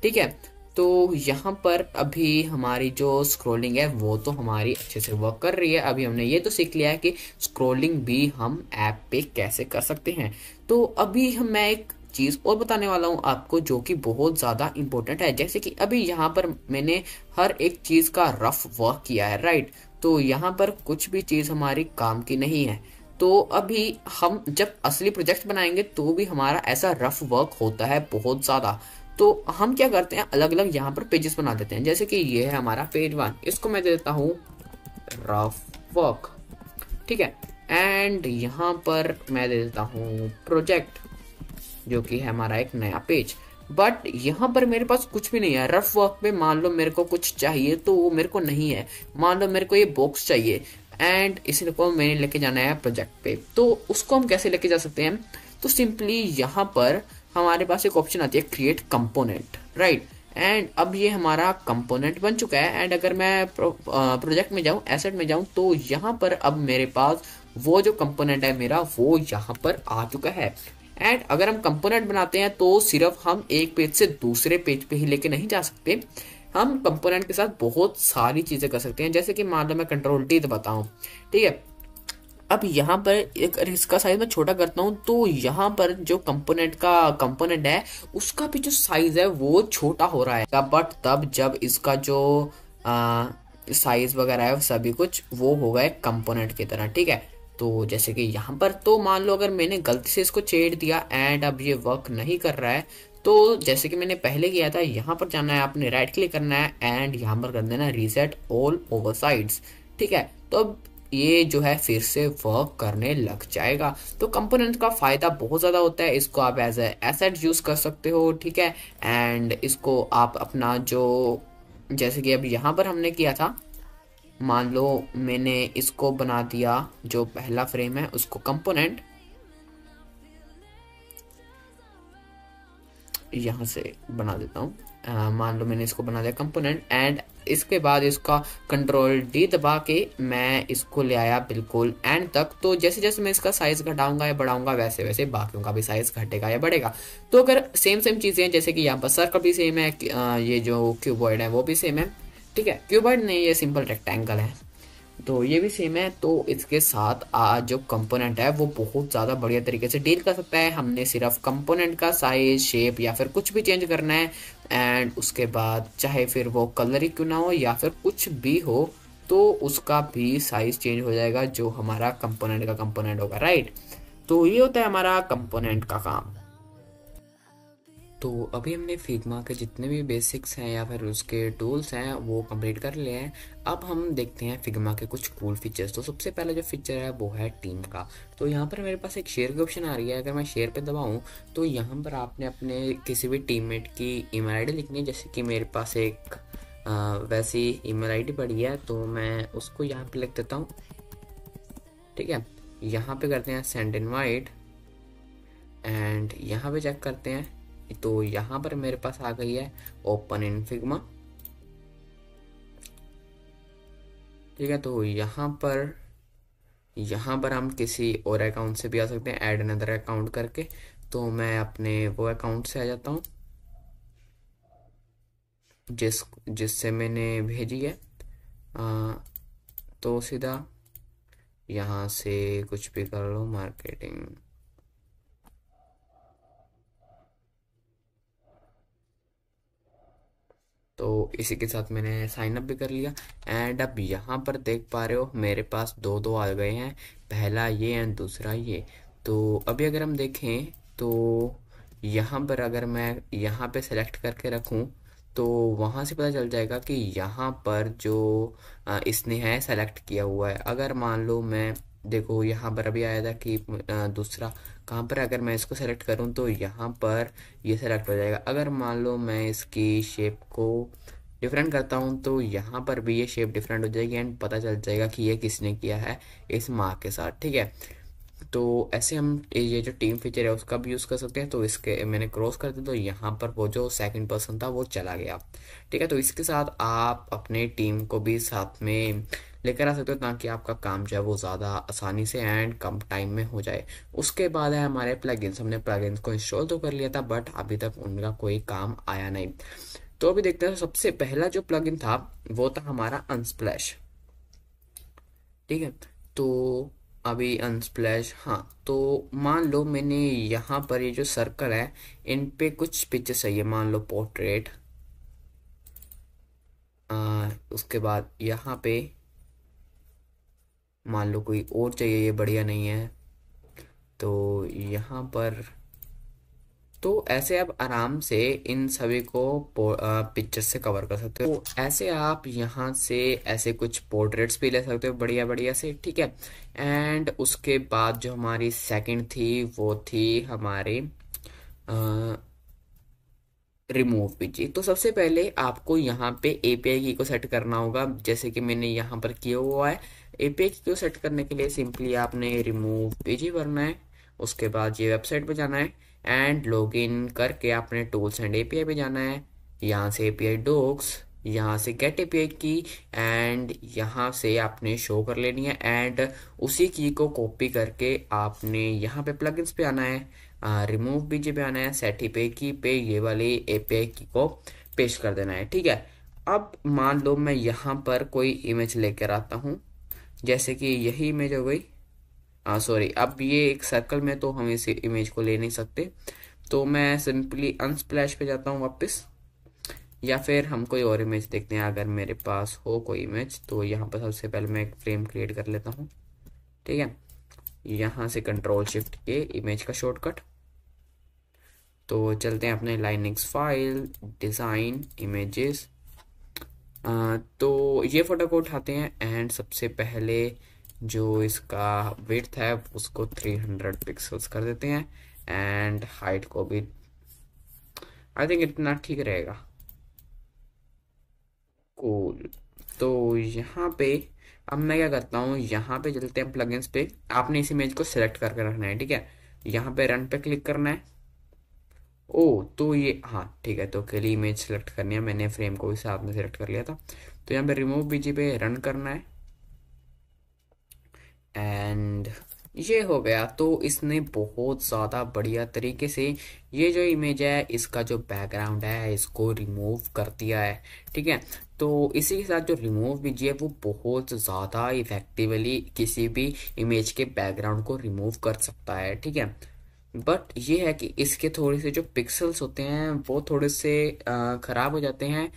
ठीक है, तो यहाँ पर अभी हमारी जो स्क्रॉलिंग है वो तो हमारी अच्छे से वर्क कर रही है। अभी हमने ये तो सीख लिया है कि स्क्रॉलिंग भी हम ऐप पे कैसे कर सकते हैं। तो अभी हम मैं एक चीज़ और बताने वाला हूँ आपको जो कि बहुत ज़्यादा इम्पोर्टेंट है। जैसे कि अभी यहाँ पर मैंने हर एक चीज़ का रफ वर्क किया है, राइट। तो यहाँ पर कुछ भी चीज़ हमारी काम की नहीं है। तो अभी हम जब असली प्रोजेक्ट बनाएंगे तो भी हमारा ऐसा रफ वर्क होता है बहुत ज़्यादा। तो हम क्या करते हैं, अलग अलग यहाँ पर पेजेस बना देते हैं। जैसे कि ये है हमारा पेज वन, इसको मैं दे देता हूँ रफ वर्क, ठीक है। एंड यहाँ पर मैं दे देता हूँ प्रोजेक्ट, जो कि है हमारा एक नया पेज। बट यहाँ पर मेरे पास कुछ भी नहीं है रफ वर्क में। मान लो मेरे को कुछ चाहिए तो वो मेरे को नहीं है। मान लो मेरे को ये बॉक्स चाहिए एंड इसी को मैंने लेके जाना है प्रोजेक्ट पे, तो उसको हम कैसे लेके जा सकते हैं। तो सिंपली यहाँ पर हमारे पास एक ऑप्शन आती है क्रिएट कंपोनेंट, राइट। एंड अब ये हमारा कंपोनेंट बन चुका है। एंड अगर मैं प्रो, प्रोजेक्ट में जाऊँ, एसेट में जाऊँ, तो यहाँ पर अब मेरे पास वो जो कंपोनेंट है मेरा वो यहाँ पर आ चुका है। एंड अगर हम कंपोनेंट बनाते हैं तो सिर्फ हम एक पेज से दूसरे पेज पे ही लेके नहीं जा सकते, हम कंपोनेंट के साथ बहुत सारी चीज़ें कर सकते हैं। जैसे कि मान लो मैं कंट्रोल टी दबाता हूँ, ठीक है। अब यहाँ पर एक इसका साइज मैं छोटा करता हूँ, तो यहाँ पर जो कंपोनेंट का कंपोनेंट है उसका भी जो साइज है वो छोटा हो रहा है। बट तब जब इसका जो साइज वगैरह है सभी कुछ वो होगा एक कंपोनेंट की तरह, ठीक है। तो जैसे कि यहाँ पर तो मान लो अगर मैंने गलती से इसको छेड़ दिया एंड अब ये वर्क नहीं कर रहा है, तो जैसे कि मैंने पहले किया था, यहाँ पर जाना है, आपने राइट क्लिक करना है एंड यहाँ पर कर देना रीसेट ऑल ओवर साइड्स, ठीक है। तो अब ये जो है फिर से वर्क करने लग जाएगा। तो कंपोनेंट का फायदा बहुत ज़्यादा होता है, इसको आप एज ए एसेट यूज़ कर सकते हो, ठीक है। एंड इसको आप अपना जो जैसे कि अब यहाँ पर हमने किया था, मान लो मैंने इसको बना दिया जो पहला फ्रेम है उसको कंपोनेंट, यहाँ से बना देता हूँ। मान लो मैंने इसको बना दिया कंपोनेंट एंड इसके बाद इसका कंट्रोल डी दबा के मैं इसको ले आया बिल्कुल एंड तक। तो जैसे जैसे मैं इसका साइज घटाऊंगा या बढ़ाऊंगा वैसे वैसे बाकियों का भी साइज घटेगा या बढ़ेगा। तो अगर सेम सेम चीज़ें जैसे कि यहाँ पर सर्कल भी सेम है, ये जो क्यूबॉइड है वो भी सेम है, ठीक है। क्यूबॉइड नहीं, ये सिंपल रेक्टेंगल है, तो ये भी सेम है। तो इसके साथ आज जो कंपोनेंट है वो बहुत ज़्यादा बढ़िया तरीके से डील कर सकता है। हमने सिर्फ कंपोनेंट का साइज, शेप या फिर कुछ भी चेंज करना है एंड उसके बाद चाहे फिर वो कलर ही क्यों ना हो या फिर कुछ भी हो तो उसका भी साइज चेंज हो जाएगा जो हमारा कंपोनेंट का कंपोनेंट होगा, राइट। तो ये होता है हमारा कंपोनेंट का काम। तो अभी हमने फिग्मा के जितने भी बेसिक्स हैं या फिर उसके टूल्स हैं वो कंप्लीट कर लिए हैं। अब हम देखते हैं फिग्मा के कुछ कूल फीचर्स। तो सबसे पहला जो फीचर है वो है टीम का। तो यहाँ पर मेरे पास एक शेयर की ऑप्शन आ रही है, अगर मैं शेयर पे दबाऊँ तो यहाँ पर आपने अपने किसी भी टीममेट की ईमेल आई डी लिखनी है। जैसे कि मेरे पास एक आ, वैसी ईमेल आई डी पड़ी है तो मैं उसको यहाँ पर लिख देता हूँ, ठीक है। यहाँ पर करते हैं सेंड इनवाइट एंड यहाँ पर चेक करते हैं तो यहाँ पर मेरे पास आ गई है ओपन इन फिग्मा, ठीक है। तो यहाँ पर यहाँ पर हम किसी और अकाउंट से भी आ सकते हैं ऐड अनदर अकाउंट करके। तो मैं अपने वो अकाउंट से आ जाता हूँ जिस जिससे मैंने भेजी है। आ, तो सीधा यहाँ से कुछ भी कर लो मार्केटिंग, तो इसी के साथ मैंने साइन अप भी कर लिया। एंड अब यहाँ पर देख पा रहे हो मेरे पास दो दो आ गए हैं, पहला ये एंड दूसरा ये। तो अभी अगर हम देखें तो यहाँ पर अगर मैं यहाँ पे सेलेक्ट करके रखूँ तो वहाँ से पता चल जाएगा कि यहाँ पर जो इसने है सेलेक्ट किया हुआ है। अगर मान लो मैं देखो यहाँ पर अभी आया था कि दूसरा कहाँ पर, अगर मैं इसको सेलेक्ट करूँ तो यहाँ पर ये सेलेक्ट हो जाएगा। अगर मान लो मैं इसकी शेप को डिफरेंट करता हूँ तो यहाँ पर भी ये शेप डिफरेंट हो जाएगी एंड पता चल जाएगा कि ये किसने किया है इस मार्क के साथ, ठीक है। तो ऐसे हम ये जो टीम फीचर है उसका भी यूज़ कर सकते हैं। तो इसके मैंने क्रॉस कर दिया तो यहाँ पर वो जो सेकंड पर्सन था वो चला गया, ठीक है। तो इसके साथ आप अपने टीम को भी साथ में लेकर आ सकते हो, ताकि आपका काम जो है वो ज़्यादा आसानी से एंड कम टाइम में हो जाए। उसके बाद है हमारे प्लगइन्स। हमने प्लगइन्स को इंस्टॉल तो कर लिया था बट अभी तक उनका कोई काम आया नहीं, तो अभी देखते हैं। सबसे पहला जो प्लगइन था वो था हमारा अनस्प्लैश, ठीक है। तो अभी अनस्प्लैश, हाँ, तो मान लो मैंने यहाँ पर ये जो सर्कल है इन पे कुछ पिक्चर्स चाहिए, मान लो पोर्ट्रेट, आ, उसके बाद यहाँ पे मान लो कोई और चाहिए, ये बढ़िया नहीं है तो यहाँ पर। तो ऐसे आप आराम से इन सभी को पिक्चर से कवर कर सकते हो। तो ऐसे आप यहाँ से ऐसे कुछ पोर्ट्रेट्स भी ले सकते हो बढ़िया बढ़िया से, ठीक है। एंड उसके बाद जो हमारी सेकंड थी वो थी हमारी रिमूव पीजी। तो सबसे पहले आपको यहाँ पे एपीआई की को सेट करना होगा, जैसे कि मैंने यहाँ पर किया हुआ है। एपीआई की को सेट करने के लिए सिंपली आपने रिमूव पीजी भरना है, उसके बाद ये वेबसाइट पे जाना है एंड लॉगिन करके आपने टूल्स एंड एपीआई पे जाना है। यहाँ से एपीआई डॉक्स, यहाँ से गेट एपीआई की, एंड यहाँ से आपने शो कर लेनी है एंड उसी की को कॉपी करके आपने यहाँ पे प्लगइन्स पे आना है, रिमूव बीजे पे आना है, सेट एपीआई की पे ये वाली एपीआई की को पेश कर देना है, ठीक है। अब मान लो मैं यहाँ पर कोई इमेज लेकर आता हूँ, जैसे कि यही इमेज हो गई, सॉरी अब ये एक सर्कल में, तो हम इस इमेज को ले नहीं सकते। तो मैं सिंपली अनस्प्लैश पे जाता हूँ वापस, या फिर हम कोई और इमेज देखते हैं अगर मेरे पास हो कोई इमेज। तो यहाँ पर सबसे पहले मैं एक फ्रेम क्रिएट कर लेता हूँ, ठीक है। यहाँ से कंट्रोल शिफ्ट के इमेज का शॉर्टकट। तो चलते हैं अपने लाइनिक्स फाइल, डिज़ाइन, इमेजेस। तो ये फोटो को उठाते हैं एंड सबसे पहले जो इसका विड्थ है उसको तीन सौ पिक्सल्स कर देते हैं एंड हाइट को भी आई थिंक इतना ठीक रहेगा, कूल। तो यहाँ पे अब मैं क्या करता हूँ, यहाँ पे चलते हैं प्लगइन्स पे। आपने इस इमेज को सिलेक्ट करके रखना है, ठीक है। यहाँ पे रन पे क्लिक करना है। ओ तो ये, हाँ ठीक है, तो के लिए इमेज सिलेक्ट करनी है, मैंने फ्रेम को भी साथ में सिलेक्ट कर लिया था। तो यहाँ पे रिमूव बीजी पे रन करना है एंड ये हो गया। तो इसने बहुत ज़्यादा बढ़िया तरीके से ये जो इमेज है इसका जो बैकग्राउंड है इसको रिमूव कर दिया है, ठीक है। तो इसी के साथ जो रिमूव बीजी है वो बहुत ज़्यादा इफेक्टिवली किसी भी इमेज के बैकग्राउंड को रिमूव कर सकता है, ठीक है। बट ये है कि इसके थोड़े से जो पिक्सल्स होते हैं वो थोड़े से ख़राब हो जाते हैं,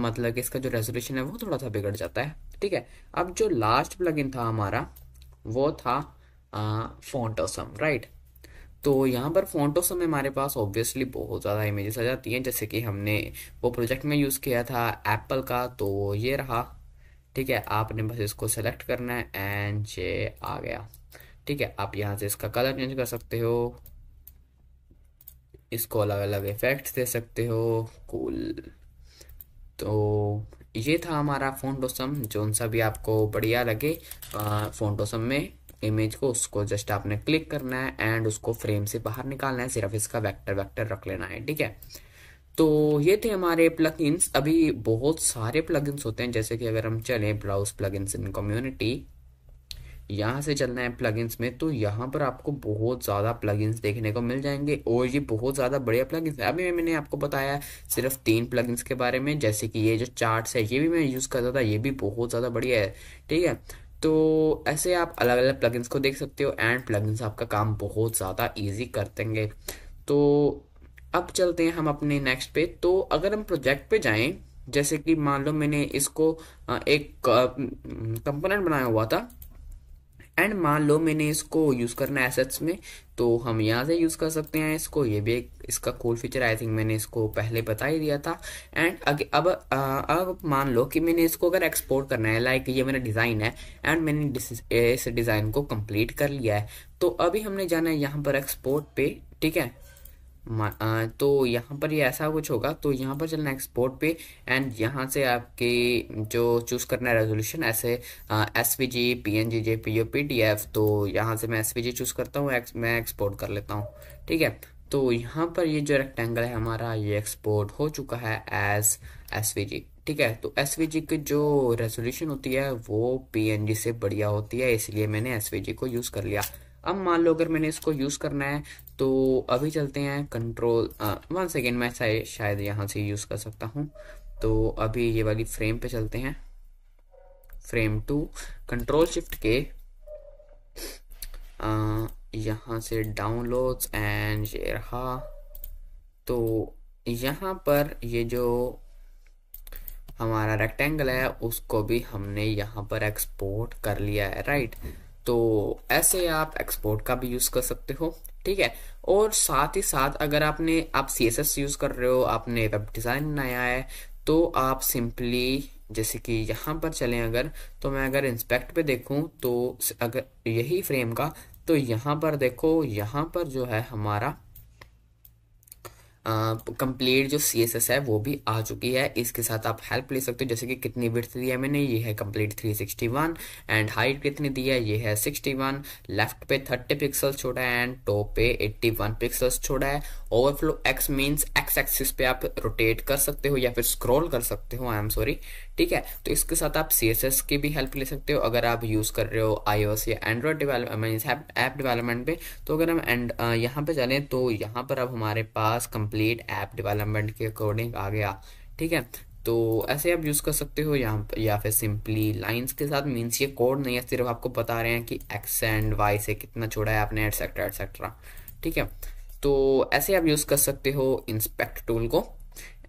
मतलब कि इसका जो रेजोल्यूशन है वो थोड़ा सा बिगड़ जाता है, ठीक है। अब जो लास्ट प्लगइन था हमारा वो था फॉन्ट ऑसम, राइट। तो यहाँ पर फॉन्ट ऑसम में हमारे पास ऑब्वियसली बहुत ज़्यादा इमेजेस आ जाती हैं, जैसे कि हमने वो प्रोजेक्ट में यूज़ किया था एप्पल का, तो ये रहा, ठीक है। आपने बस इसको सेलेक्ट करना है एंड ये आ गया, ठीक है। आप यहाँ से इसका कलर चेंज कर सकते हो, इसको अलग अलग इफेक्ट्स दे सकते हो, कूल। तो ये था हमारा फॉन्ट ऑसम। जो सा भी आपको बढ़िया लगे फॉन्ट ऑसम में इमेज को, उसको जस्ट आपने क्लिक करना है एंड उसको फ्रेम से बाहर निकालना है, सिर्फ इसका वेक्टर वेक्टर रख लेना है, ठीक है। तो ये थे हमारे प्लगइन्स। अभी बहुत सारे प्लगइन्स होते हैं, जैसे कि अगर हम चलें ब्राउज प्लगइन्स इन कम्युनिटी, यहाँ से चलना है प्लगइन्स में, तो यहाँ पर आपको बहुत ज़्यादा प्लगइन्स देखने को मिल जाएंगे और ये बहुत ज़्यादा बढ़िया प्लगइन्स है। अभी मैंने आपको बताया सिर्फ तीन प्लगइन्स के बारे में, जैसे कि ये जो चार्ट्स है ये भी मैं यूज़ करता था, ये भी बहुत ज़्यादा बढ़िया है, ठीक है। तो ऐसे आप अलग अलग प्लगइन्स को देख सकते हो एंड प्लगइन्स आपका काम बहुत ज़्यादा ईजी कर देंगे। तो अब चलते हैं हम अपने नेक्स्ट पे। तो अगर हम प्रोजेक्ट पर जाएँ, जैसे कि मान लो मैंने इसको एक कंपोनेंट बनाया हुआ था एंड मान लो मैंने इसको यूज़ करना है एसेट्स में, तो हम यहाँ से यूज़ कर सकते हैं इसको। ये भी एक इसका कूल फीचर, आई थिंक मैंने इसको पहले बता ही दिया था। एंड अब अब मान लो कि मैंने इसको अगर एक्सपोर्ट करना है, लाइक ये मेरा डिज़ाइन है एंड मैंने डिस, इस डिज़ाइन को कंप्लीट कर लिया है। तो अभी हमने जाना है यहाँ पर एक्सपोर्ट पे, ठीक है। आ, तो यहाँ पर ये ऐसा कुछ होगा, तो यहाँ पर चलना एक्सपोर्ट पे एंड यहाँ से आपके जो चूज़ करना है रेजोल्यूशन, ऐसे एस वी जी, पी एन जी, J P O, पी डी एफ। तो यहाँ से मैं एस वी जी चूज़ करता हूँ, एक्स मैं एक्सपोर्ट कर लेता हूँ, ठीक है। तो यहाँ पर ये जो रेक्टेंगल है हमारा ये एक्सपोर्ट हो चुका है एज एस वी जी, ठीक है। तो एसवीजी की जो रेजोल्यूशन होती है वो पीएनजी से बढ़िया होती है, इसलिए मैंने एसवीजी को यूज कर लिया। अब मान लो अगर मैंने इसको यूज करना है तो अभी चलते हैं कंट्रोल वन सेकेंड, मैं शायद यहाँ से यूज कर सकता हूँ। तो अभी ये वाली फ्रेम पे चलते हैं, फ्रेम टू, कंट्रोल शिफ्ट के आ, यहाँ से डाउनलोड्स एंड ये रहा। तो यहाँ पर ये जो हमारा रेक्टेंगल है उसको भी हमने यहाँ पर एक्सपोर्ट कर लिया है, राइट। तो ऐसे आप एक्सपोर्ट का भी यूज कर सकते हो, ठीक है। और साथ ही साथ अगर आपने आप सी एस एस यूज कर रहे हो, आपने वेब डिजाइन बनाया है, तो आप सिंपली जैसे कि यहाँ पर चलें अगर, तो मैं अगर इंस्पेक्ट पे देखूं तो अगर यही फ्रेम का, तो यहाँ पर देखो यहाँ पर जो है हमारा कंप्लीट uh, जो सी एस एस है वो भी आ चुकी है। इसके साथ आप हेल्प ले सकते हो, जैसे कि कितनी विड्थ दी है मैंने, ये है complete three sixty one, and height कितनी दी है ये है सिक्सटी वन, लेफ्ट पे थर्टी पिक्सल्स छोड़ा है एंड टॉप पे एट्टी वन पिक्सल्स छोड़ा है। Overflow X means X axis पे आप रोटेट कर सकते हो या फिर स्क्रॉल कर सकते हो, आई एम सॉरी, ठीक है। तो इसके साथ आप सी एस एस की भी हेल्प ले सकते हो अगर आप यूज कर रहे हो आई ओ एस या एंड्रॉयड डेवलपमेंट ऐप डेवलपमेंट पे। तो अगर हम एंड यहाँ पे चलें तो यहाँ पर अब हमारे पास कंप्लीट ऐप डेवलपमेंट के अकॉर्डिंग आ गया, ठीक है। तो ऐसे आप यूज कर सकते हो यहाँ पर, या फिर सिंपली लाइंस के साथ, मीन्स ये कोड नहीं है, सिर्फ आपको बता रहे हैं कि एक्स एंड वाई से कितना छोड़ा है आपने, एटसेट्रा एटसेट्रा, ठीक है। तो ऐसे आप यूज कर सकते हो इंस्पेक्ट टूल को।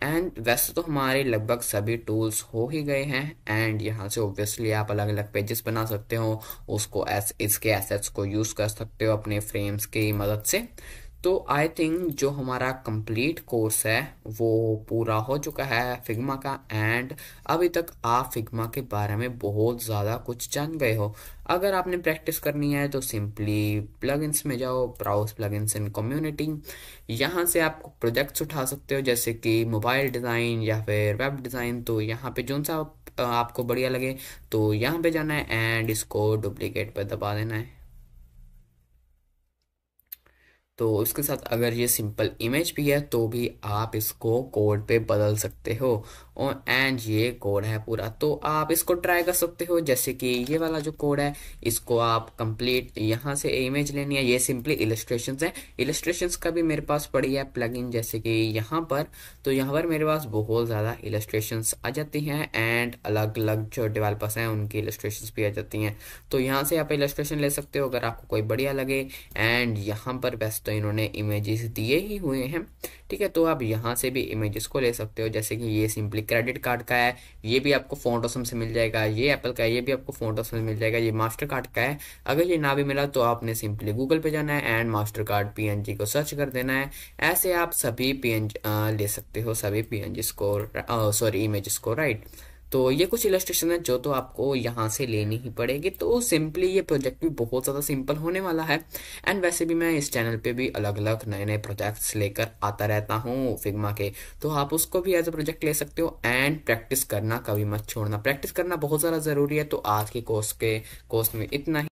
एंड वैसे तो हमारे लगभग सभी टूल्स हो ही गए हैं, एंड यहाँ से ऑब्वियसली आप अलग अलग पेजेस बना सकते हो, उसको एस, इसके एसेट्स को यूज कर सकते हो अपने फ्रेम्स की मदद से। तो आई थिंक जो हमारा कंप्लीट कोर्स है वो पूरा हो चुका है फिग्मा का, एंड अभी तक आप फिग्मा के बारे में बहुत ज़्यादा कुछ जान गए हो। अगर आपने प्रैक्टिस करनी है तो सिंपली प्लगइन्स में जाओ, ब्राउज प्लगइन्स इन कम्युनिटी, यहाँ से आप प्रोजेक्ट्स उठा सकते हो जैसे कि मोबाइल डिज़ाइन या फिर वेब डिज़ाइन। तो यहाँ पे जो सा आपको बढ़िया लगे तो यहाँ पे जाना है एंड इसको डुप्लीकेट पर दबा देना है। तो उसके साथ अगर ये सिंपल इमेज भी है तो भी आप इसको कोड पे बदल सकते हो, और एंड ये कोड है पूरा, तो आप इसको ट्राई कर सकते हो। जैसे कि ये वाला जो कोड है इसको आप कंप्लीट, यहाँ से इमेज लेनी है, ये सिंपली इलस्ट्रेशंस है। इलस्ट्रेशंस का भी मेरे पास पड़ी है प्लगइन, जैसे कि यहाँ पर, तो यहाँ पर मेरे पास बहुत ज़्यादा इलस्ट्रेशंस आ जाती हैं, एंड अलग अलग जो डेवलपर्स हैं उनकी इलस्ट्रेशंस भी आ जाती हैं। तो यहाँ से आप इलस्ट्रेशन ले सकते हो अगर आपको कोई बढ़िया लगे, एंड यहाँ पर बेस्ट तो इन्होंने इमेजेस दिए ही हुए हैं, ठीक है। तो आप यहाँ से भी इमेजेस को ले सकते हो, जैसे कि ये सिंपली क्रेडिट कार्ड का है, ये भी आपको फॉन्ट ऑसम से मिल जाएगा, ये एप्पल का है, ये भी आपको फॉन्ट ऑसम से मिल जाएगा, ये मास्टर कार्ड का है। अगर ये ना भी मिला तो आपने सिंपली गूगल पे जाना है एंड मास्टर कार्ड पीएनजी को सर्च कर देना है। ऐसे आप सभी पीएनजी ले सकते हो, सभी पीएनजी को सॉरी इमेजेस को, राइट। तो ये कुछ इलस्ट्रेशन है जो तो आपको यहाँ से लेनी ही पड़ेगी। तो सिंपली ये प्रोजेक्ट भी बहुत ज़्यादा सिंपल होने वाला है, एंड वैसे भी मैं इस चैनल पे भी अलग अलग नए नए प्रोजेक्ट्स लेकर आता रहता हूँ फिग्मा के, तो आप उसको भी एज अ प्रोजेक्ट ले सकते हो। एंड प्रैक्टिस करना कभी मत छोड़ना, प्रैक्टिस करना बहुत ज़्यादा ज़रूरी है। तो आज के कोर्स के कोर्स में इतना ही।